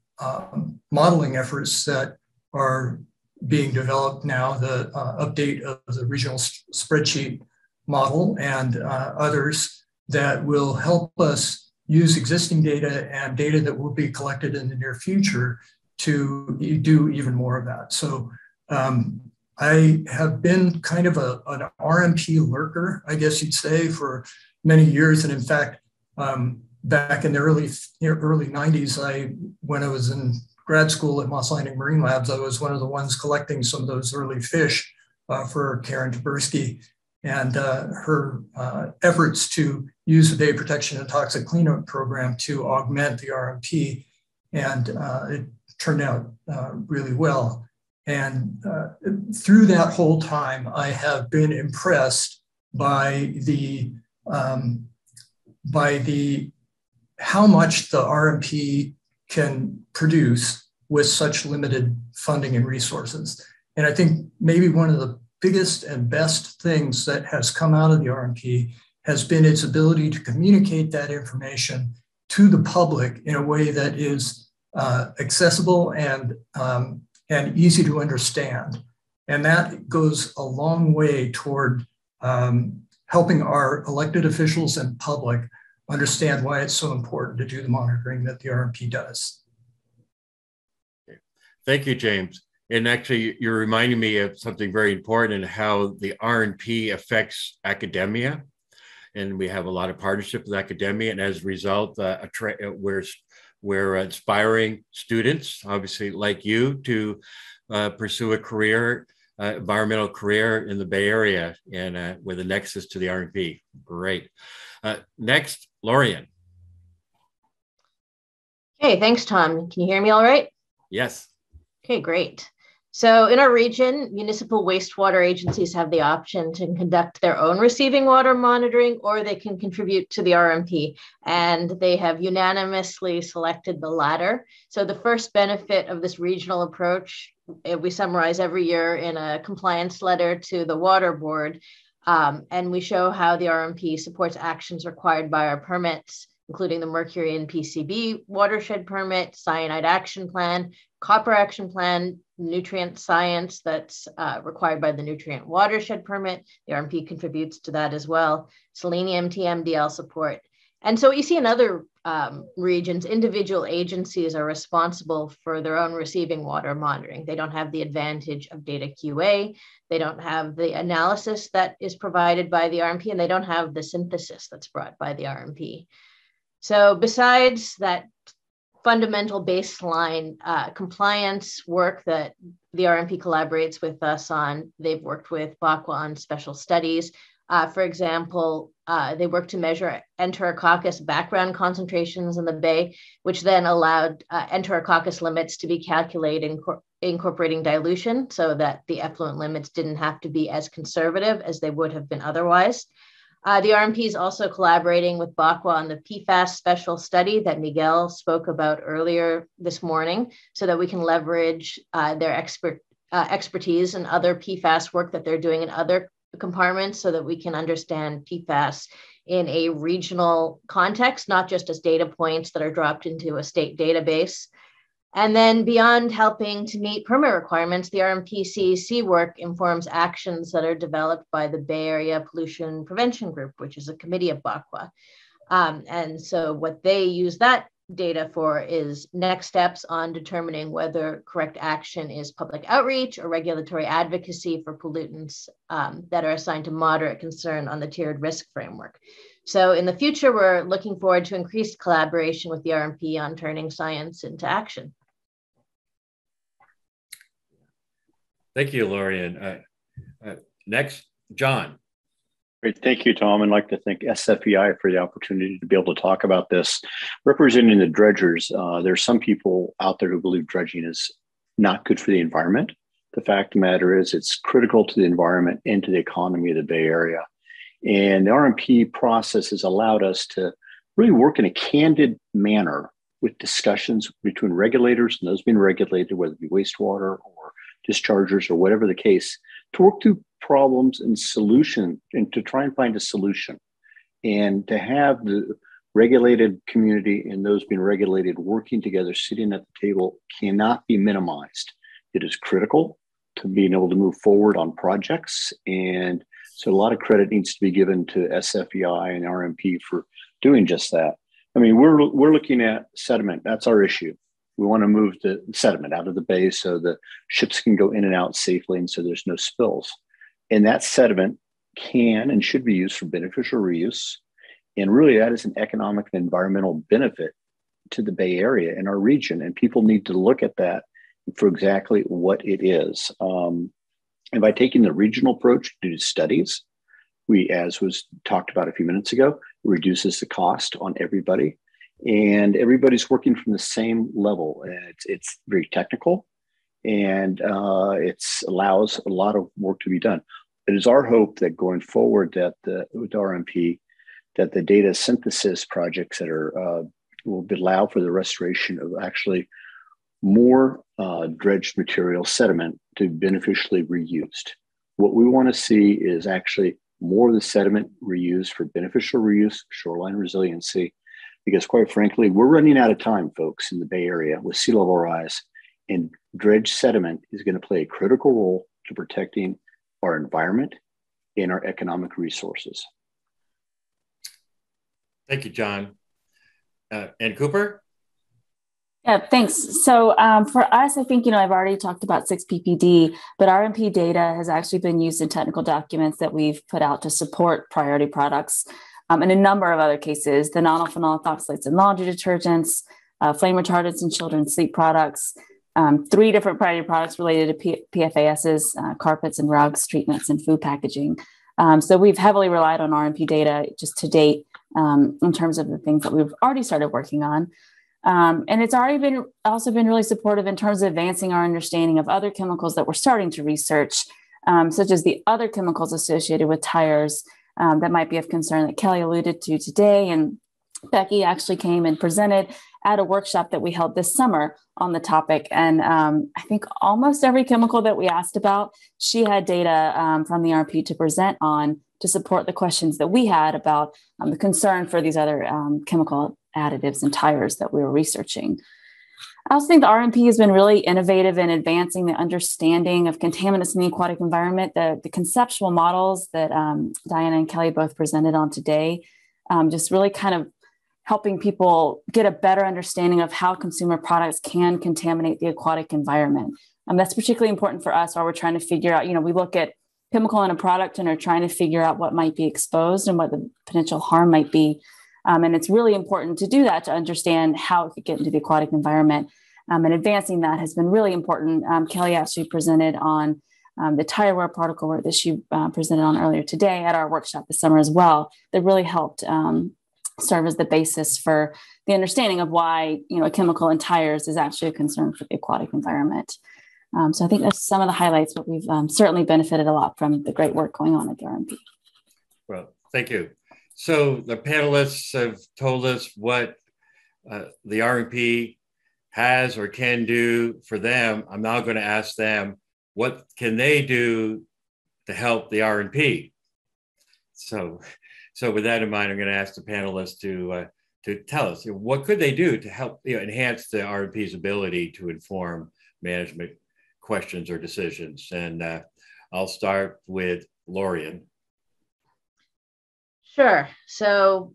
modeling efforts that are being developed now, the update of the regional spreadsheet model and others that will help us use existing data and data that will be collected in the near future to do even more of that. So I have been kind of an RMP lurker, I guess you'd say, for many years. And in fact, back in the early 90s, when I was in grad school at Moss Landing Marine Labs, I was one of the ones collecting some of those early fish for Karen Taberski and her efforts to use the Bay Protection and Toxic Cleanup Program to augment the RMP. And it turned out really well. And through that whole time, I have been impressed by how much the RMP can produce with such limited funding and resources. And I think maybe one of the biggest and best things that has come out of the RMP has been its ability to communicate that information to the public in a way that is accessible and easy to understand. And that goes a long way toward helping our elected officials and public understand why it's so important to do the monitoring that the RMP does. Thank you, James. And actually, you're reminding me of something very important in how the RMP affects academia. And we have a lot of partnership with academia. And as a result, we're inspiring students, obviously like you, to pursue a career, environmental career in the Bay Area and with a nexus to the RMP. Great. Next, Lorien. Okay, thanks, Tom. Can you hear me all right? Yes. Okay, great. So in our region, municipal wastewater agencies have the option to conduct their own receiving water monitoring, or they can contribute to the RMP, and they have unanimously selected the latter. So the first benefit of this regional approach, we summarize every year in a compliance letter to the Water Board, and we show how the RMP supports actions required by our permits, including the mercury and PCB watershed permit, cyanide action plan, copper action plan, nutrient science that's required by the nutrient watershed permit. The RMP contributes to that as well. Selenium TMDL support. And so you see in other regions, individual agencies are responsible for their own receiving water monitoring. They don't have the advantage of data QA. They don't have the analysis that is provided by the RMP, and they don't have the synthesis that's brought by the RMP. So besides that fundamental baseline compliance work that the RMP collaborates with us on, they've worked with BACWA on special studies. For example, they worked to measure Enterococcus background concentrations in the Bay, which then allowed Enterococcus limits to be calculated incorporating dilution, so that the effluent limits didn't have to be as conservative as they would have been otherwise. The RMP is also collaborating with BACWA on the PFAS special study that Miguel spoke about earlier this morning, so that we can leverage their expertise and other PFAS work that they're doing in other compartments, so that we can understand PFAS in a regional context, not just as data points that are dropped into a state database. And then beyond helping to meet permit requirements, the RMPCEC work informs actions that are developed by the Bay Area Pollution Prevention Group, which is a committee of BACWA. And so what they use that data for is next steps on determining whether correct action is public outreach or regulatory advocacy for pollutants that are assigned to moderate concern on the tiered risk framework. So in the future, we're looking forward to increased collaboration with the RMP on turning science into action. Thank you, Lorien. Next, John. Great, thank you, Tom. I'd like to thank SFEI for the opportunity to be able to talk about this. Representing the dredgers, there are some people out there who believe dredging is not good for the environment. The fact of the matter is it's critical to the environment and to the economy of the Bay Area. And the RMP process has allowed us to really work in a candid manner with discussions between regulators and those being regulated, whether it be wastewater or dischargers or whatever the case, to work through problems and solution and to try and find a solution, and to have the regulated community and those being regulated working together, sitting at the table, cannot be minimized. It is critical to being able to move forward on projects. And so a lot of credit needs to be given to SFEI and RMP for doing just that. I mean, we're looking at sediment. That's our issue. We want to move the sediment out of the bay so the ships can go in and out safely, and so there's no spills. And that sediment can and should be used for beneficial reuse. And really, that is an economic and environmental benefit to the Bay Area and our region. And people need to look at that for exactly what it is. And by taking the regional approach to studies, we, as was talked about a few minutes ago, reduces the cost on everybody. And everybody's working from the same level. It's very technical, and it allows a lot of work to be done. It is our hope that going forward that with RMP, that the data synthesis projects that are will allow for the restoration of actually more dredged material sediment to be beneficially reused. What we want to see is actually more of the sediment reused for beneficial reuse, shoreline resiliency, because quite frankly, we're running out of time, folks, in the Bay Area with sea level rise, and dredged sediment is going to play a critical role to protecting our environment and our economic resources. Thank you, John. Ann Cooper? Yeah, thanks. So for us, I think, I've already talked about 6PPD, but RMP data has actually been used in technical documents that we've put out to support priority products. In a number of other cases, the nonylphenol ethoxylates in laundry detergents, flame retardants in children's sleep products, 3 different priority products related to PFAS, carpets and rugs, treatments and food packaging. So we've heavily relied on RMP data just to date in terms of the things that we've already started working on. And it's already been also been really supportive in terms of advancing our understanding of other chemicals that we're starting to research, such as the other chemicals associated with tires that might be of concern that Kelly alluded to today. And Becky actually came and presented at a workshop that we held this summer on the topic. And I think almost every chemical that we asked about, she had data from the RMP to present on to support the questions that we had about the concern for these other chemical additives and tires that we were researching. I also think the RMP has been really innovative in advancing the understanding of contaminants in the aquatic environment. The conceptual models that Diana and Kelly both presented on today, just really kind of helping people get a better understanding of how consumer products can contaminate the aquatic environment. That's particularly important for us while we're trying to figure out, you know, we look at chemical in a product and are trying to figure out what might be exposed and what the potential harm might be. And it's really important to do that to understand how it could get into the aquatic environment. And advancing that has been really important. Kelly actually presented on the tire wear particle work that she presented on earlier today at our workshop this summer as well, that really helped serve as the basis for the understanding of why, you know, a chemical in tires is actually a concern for the aquatic environment. So I think that's some of the highlights, but we've certainly benefited a lot from the great work going on at the RMP. Well, thank you. So the panelists have told us what the RMP has or can do for them. I'm now going to ask them, what can they do to help the RMP? So with that in mind, I'm going to ask the panelists to tell us, what could they do to help, you know, enhance the RMP's ability to inform management questions or decisions? And I'll start with Lorien. Sure. So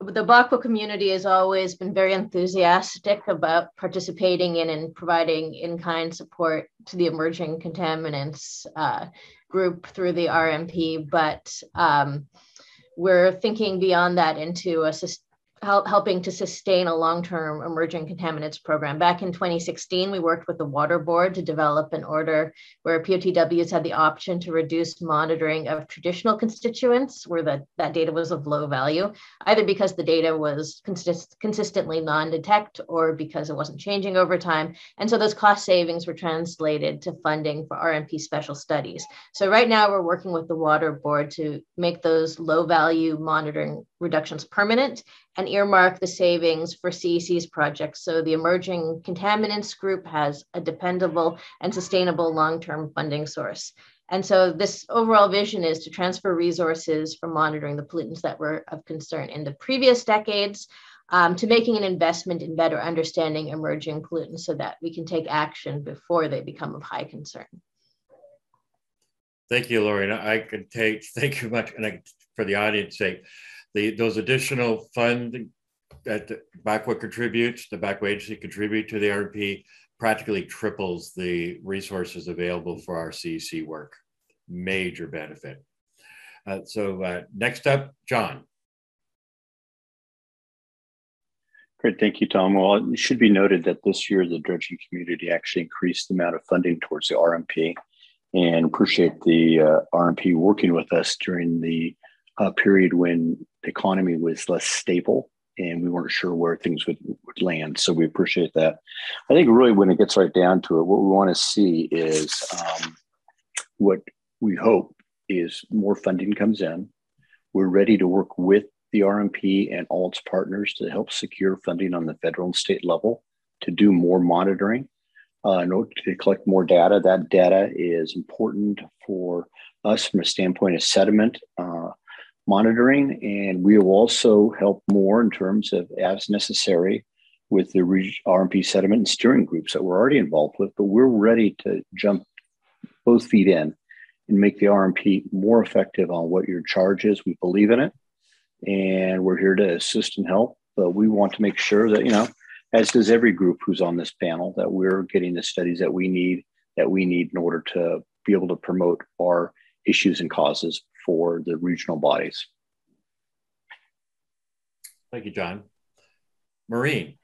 the BACWA community has always been very enthusiastic about participating in and providing in-kind support to the emerging contaminants group through the RMP, but we're thinking beyond that into helping to sustain a long-term emerging contaminants program. Back in 2016, we worked with the Water Board to develop an order where POTWs had the option to reduce monitoring of traditional constituents where that data was of low value, either because the data was consistently non-detect or because it wasn't changing over time. And so those cost savings were translated to funding for RMP special studies. So right now we're working with the Water Board to make those low-value monitoring reductions permanent and earmark the savings for CEC's projects. So the emerging contaminants group has a dependable and sustainable long-term funding source. And so this overall vision is to transfer resources from monitoring the pollutants that were of concern in the previous decades to making an investment in better understanding emerging pollutants so that we can take action before they become of high concern. Thank you, Lorien. Thank you much, and for the audience's sake. Those additional fund that BACWA contributes, the BACWA agency contribute to the RMP, practically triples the resources available for our CEC work. Major benefit. So next up, John. Great, thank you, Tom. Well, it should be noted that this year, the dredging community actually increased the amount of funding towards the RMP, and appreciate the RMP working with us during the period when the economy was less stable and we weren't sure where things would land. So we appreciate that. I think really when it gets right down to it, what we want to see is what we hope is more funding comes in. We're ready to work with the RMP and all its partners to help secure funding on the federal and state level to do more monitoring in order to collect more data. That data is important for us from a standpoint of sediment monitoring, and we will also help more in terms of, as necessary, with the RMP sediment and steering groups that we're already involved with, but we're ready to jump both feet in and make the RMP more effective on what your charge is. We believe in it, and we're here to assist and help, but we want to make sure that, you know, as does every group who's on this panel, that we're getting the studies that we need in order to be able to promote our issues and causes for the regional bodies. Thank you, John. Maureen.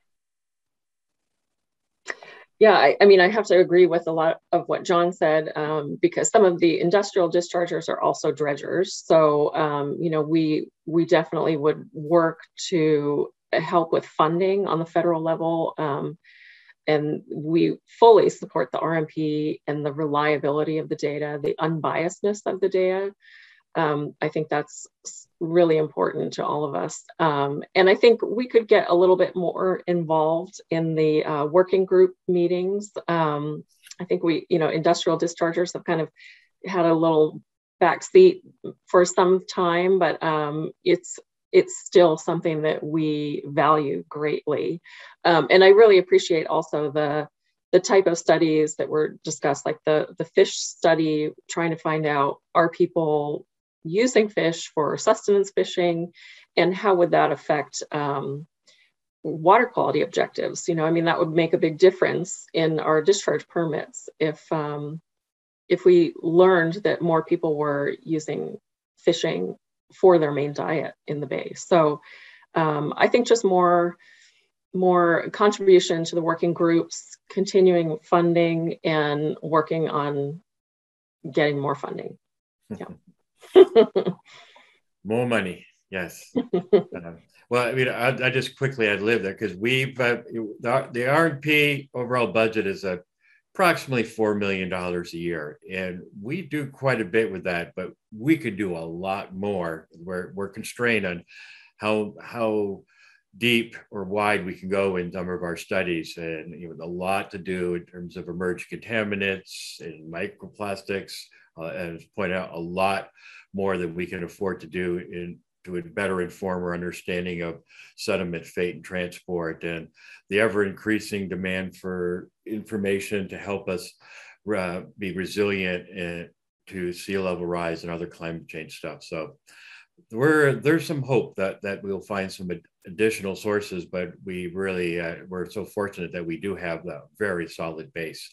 Yeah, I mean, I have to agree with a lot of what John said, because some of the industrial dischargers are also dredgers. So, you know, we definitely would work to help with funding on the federal level. And we fully support the RMP and the reliability of the data, the unbiasedness of the data. I think that's really important to all of us. And I think we could get a little bit more involved in the working group meetings. I think we, industrial dischargers have kind of had a little backseat for some time, but it's still something that we value greatly. And I really appreciate also the type of studies that were discussed, like the fish study, trying to find out, are people using fish for sustenance fishing, and how would that affect water quality objectives? You know, I mean, that would make a big difference in our discharge permits if we learned that more people were using fishing for their main diet in the bay. So I think just more contribution to the working groups, continuing funding, and working on getting more funding. Yeah. More money, yes. Well, I mean, I just quickly I'd live there because we've the RMP overall budget is approximately $4 million a year. And we do quite a bit with that, but we could do a lot more. We're constrained on how deep or wide we can go in some of our studies, and a lot to do in terms of emerging contaminants and microplastics, and point out a lot more that we can afford to do to better inform our understanding of sediment, fate, and transport, and the ever-increasing demand for information to help us be resilient to sea level rise and other climate change stuff. So there's some hope that we'll find some additional sources, but we really, we're so fortunate that we do have a very solid base.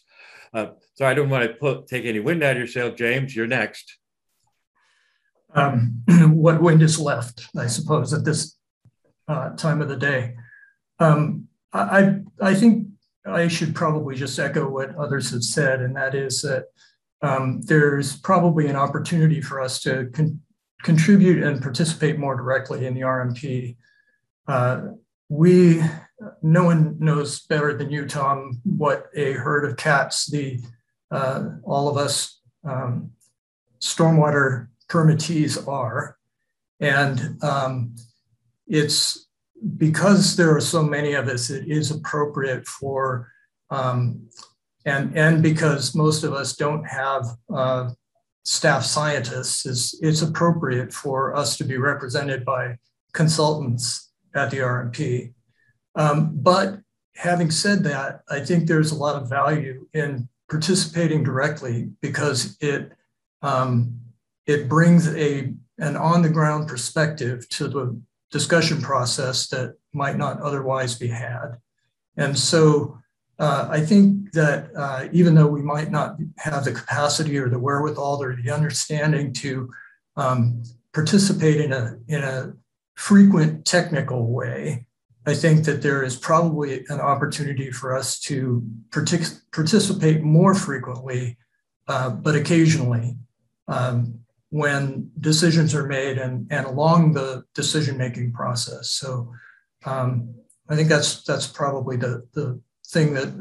So I don't want to take any wind out of yourself, James, you're next. What wind is left, I suppose, at this time of the day. I think I should probably just echo what others have said, and that is that there's probably an opportunity for us to contribute and participate more directly in the RMP. No one knows better than you, Tom, what a herd of cats all of us stormwater permittees are. And it's because there are so many of us, it is appropriate for, and because most of us don't have staff scientists, it's appropriate for us to be represented by consultants at the RMP. But having said that, I think there's a lot of value in participating directly because it brings an on-the-ground perspective to the discussion process that might not otherwise be had. And so I think that even though we might not have the capacity or the wherewithal or the understanding to participate in a frequent technical way, I think that there is probably an opportunity for us to participate more frequently, but occasionally, when decisions are made and along the decision-making process. So I think that's probably the thing that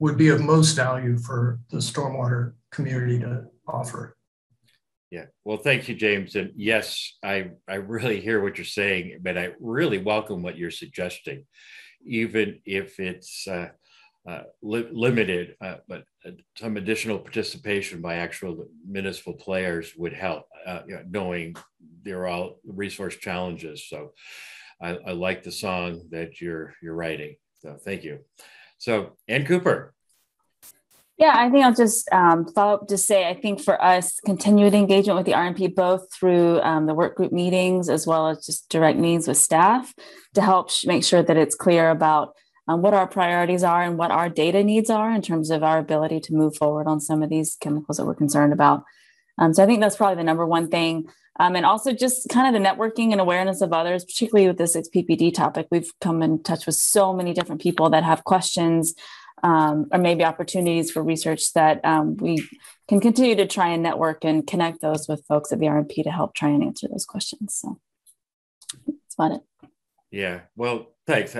would be of most value for the stormwater community to offer. Yeah, well, thank you, James. And yes, I really hear what you're saying, but I really welcome what you're suggesting, even if it's limited, but some additional participation by actual municipal players would help, knowing there are all resource challenges. So I like the song that you're writing. So thank you. So Ann Cooper. Yeah, I think I'll just follow up to say, I think for us, continued engagement with the RMP, both through the work group meetings, as well as just direct meetings with staff to help make sure that it's clear about what our priorities are and what our data needs are in terms of our ability to move forward on some of these chemicals that we're concerned about. So I think that's probably the number one thing. And also just kind of the networking and awareness of others, particularly with the 6PPD topic. We've come in touch with so many different people that have questions or maybe opportunities for research that we can continue to try and network and connect those with folks at the RMP to help try and answer those questions. So that's about it. Yeah, well, Thanks.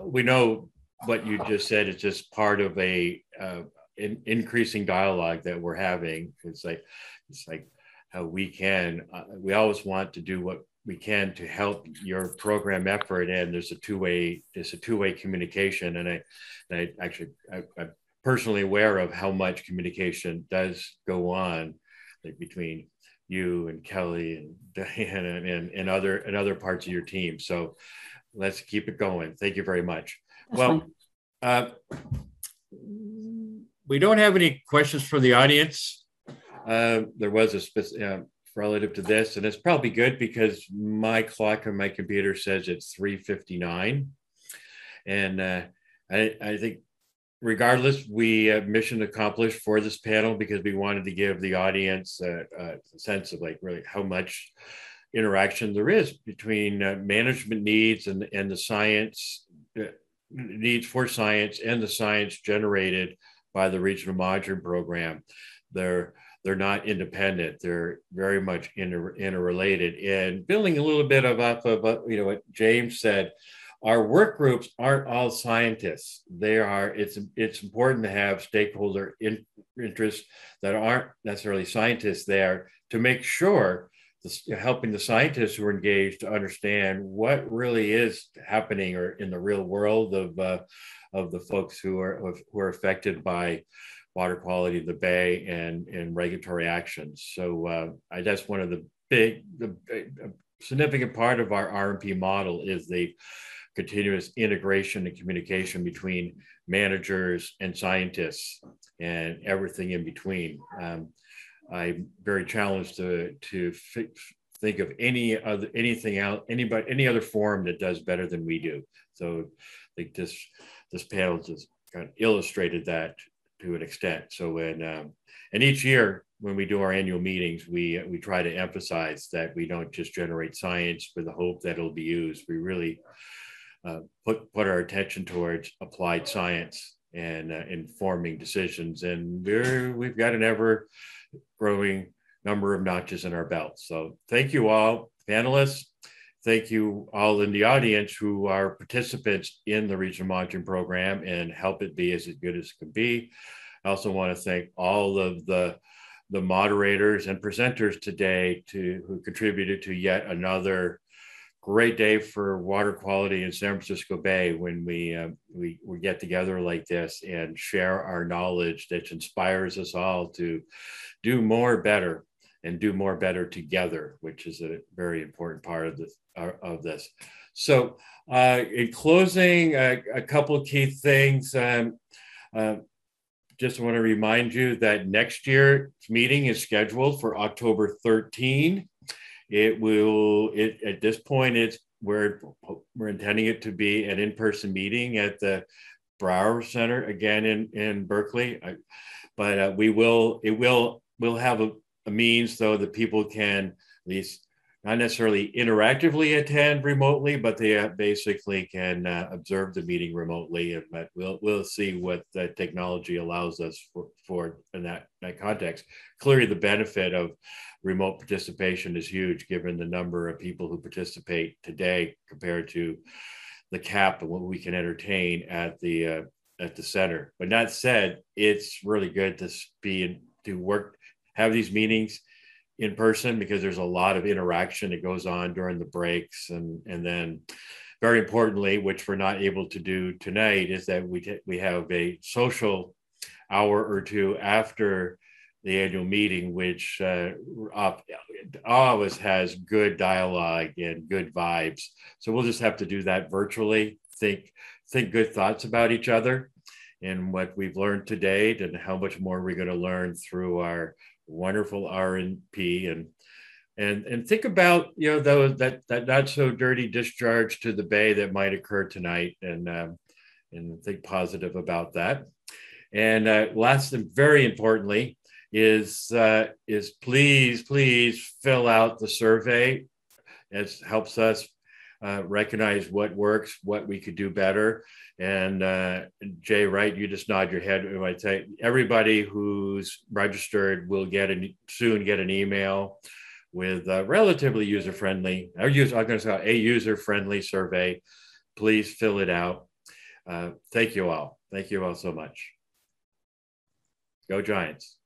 We know what you just said is just part of a increasing dialogue that we're having. It's like how we can, we always want to do what we can to help your program effort. And there's a two-way communication. And I'm personally aware of how much communication does go on, like between you and Kelly and Diana and other parts of your team. So let's keep it going. Thank you very much. Well, we don't have any questions from the audience. There was a specific relative to this, and it's probably good because my clock on my computer says it's 3:59. And I think regardless, we mission accomplished for this panel because we wanted to give the audience a sense of like really how much interaction there is between management needs and the science needs for science and the science generated by the regional monitoring program. They're not independent. They're very much interrelated. And building a little bit off of what James said, our work groups aren't all scientists. They are. It's important to have stakeholder interests that aren't necessarily scientists there to make sure helping the scientists who are engaged to understand what really is happening or in the real world of the folks who are affected by water quality in the Bay and regulatory actions. So that's one of the significant part of our RMP model is the continuous integration and communication between managers and scientists and everything in between. I'm very challenged to think of any other forum that does better than we do. So I think this panel just kind of illustrated that to an extent. So and each year when we do our annual meetings, we try to emphasize that we don't just generate science with the hope that it'll be used. We really put our attention towards applied science and informing decisions. And we've got an ever-growing number of notches in our belt. So thank you all, panelists. Thank you all in the audience who are participants in the Regional Monitoring Program and help it be as good as it can be. I also want to thank all of the moderators and presenters today who contributed to yet another great day for water quality in San Francisco Bay when we get together like this and share our knowledge that inspires us all to do more better and do more better together, which is a very important part of this. So in closing, a couple of key things. Just want to remind you that next year's meeting is scheduled for October 13. At this point, we're intending it to be an in-person meeting at the Brower Center again in Berkeley. We'll have a means though that people can at least not necessarily interactively attend remotely, but they basically can observe the meeting remotely. But we'll see what the technology allows us for in that context. Clearly, the benefit of remote participation is huge, given the number of people who participate today compared to the cap and what we can entertain at the center. But that said, it's really good to have these meetings in person because there's a lot of interaction that goes on during the breaks. And then very importantly, which we're not able to do tonight, is that we have a social hour or two after the annual meeting, which always has good dialogue and good vibes. So we'll just have to do that virtually, think good thoughts about each other and what we've learned to date and how much more we're gonna learn through our wonderful RMP and think about that not so dirty discharge to the Bay that might occur tonight and think positive about that. And last and very importantly is please fill out the survey. It helps us recognize what works, what we could do better. And Jay, right, you just nod your head. I say everybody who's registered will soon get an email with a relatively user-friendly, a user-friendly survey. Please fill it out. Thank you all. Thank you all so much. Go Giants.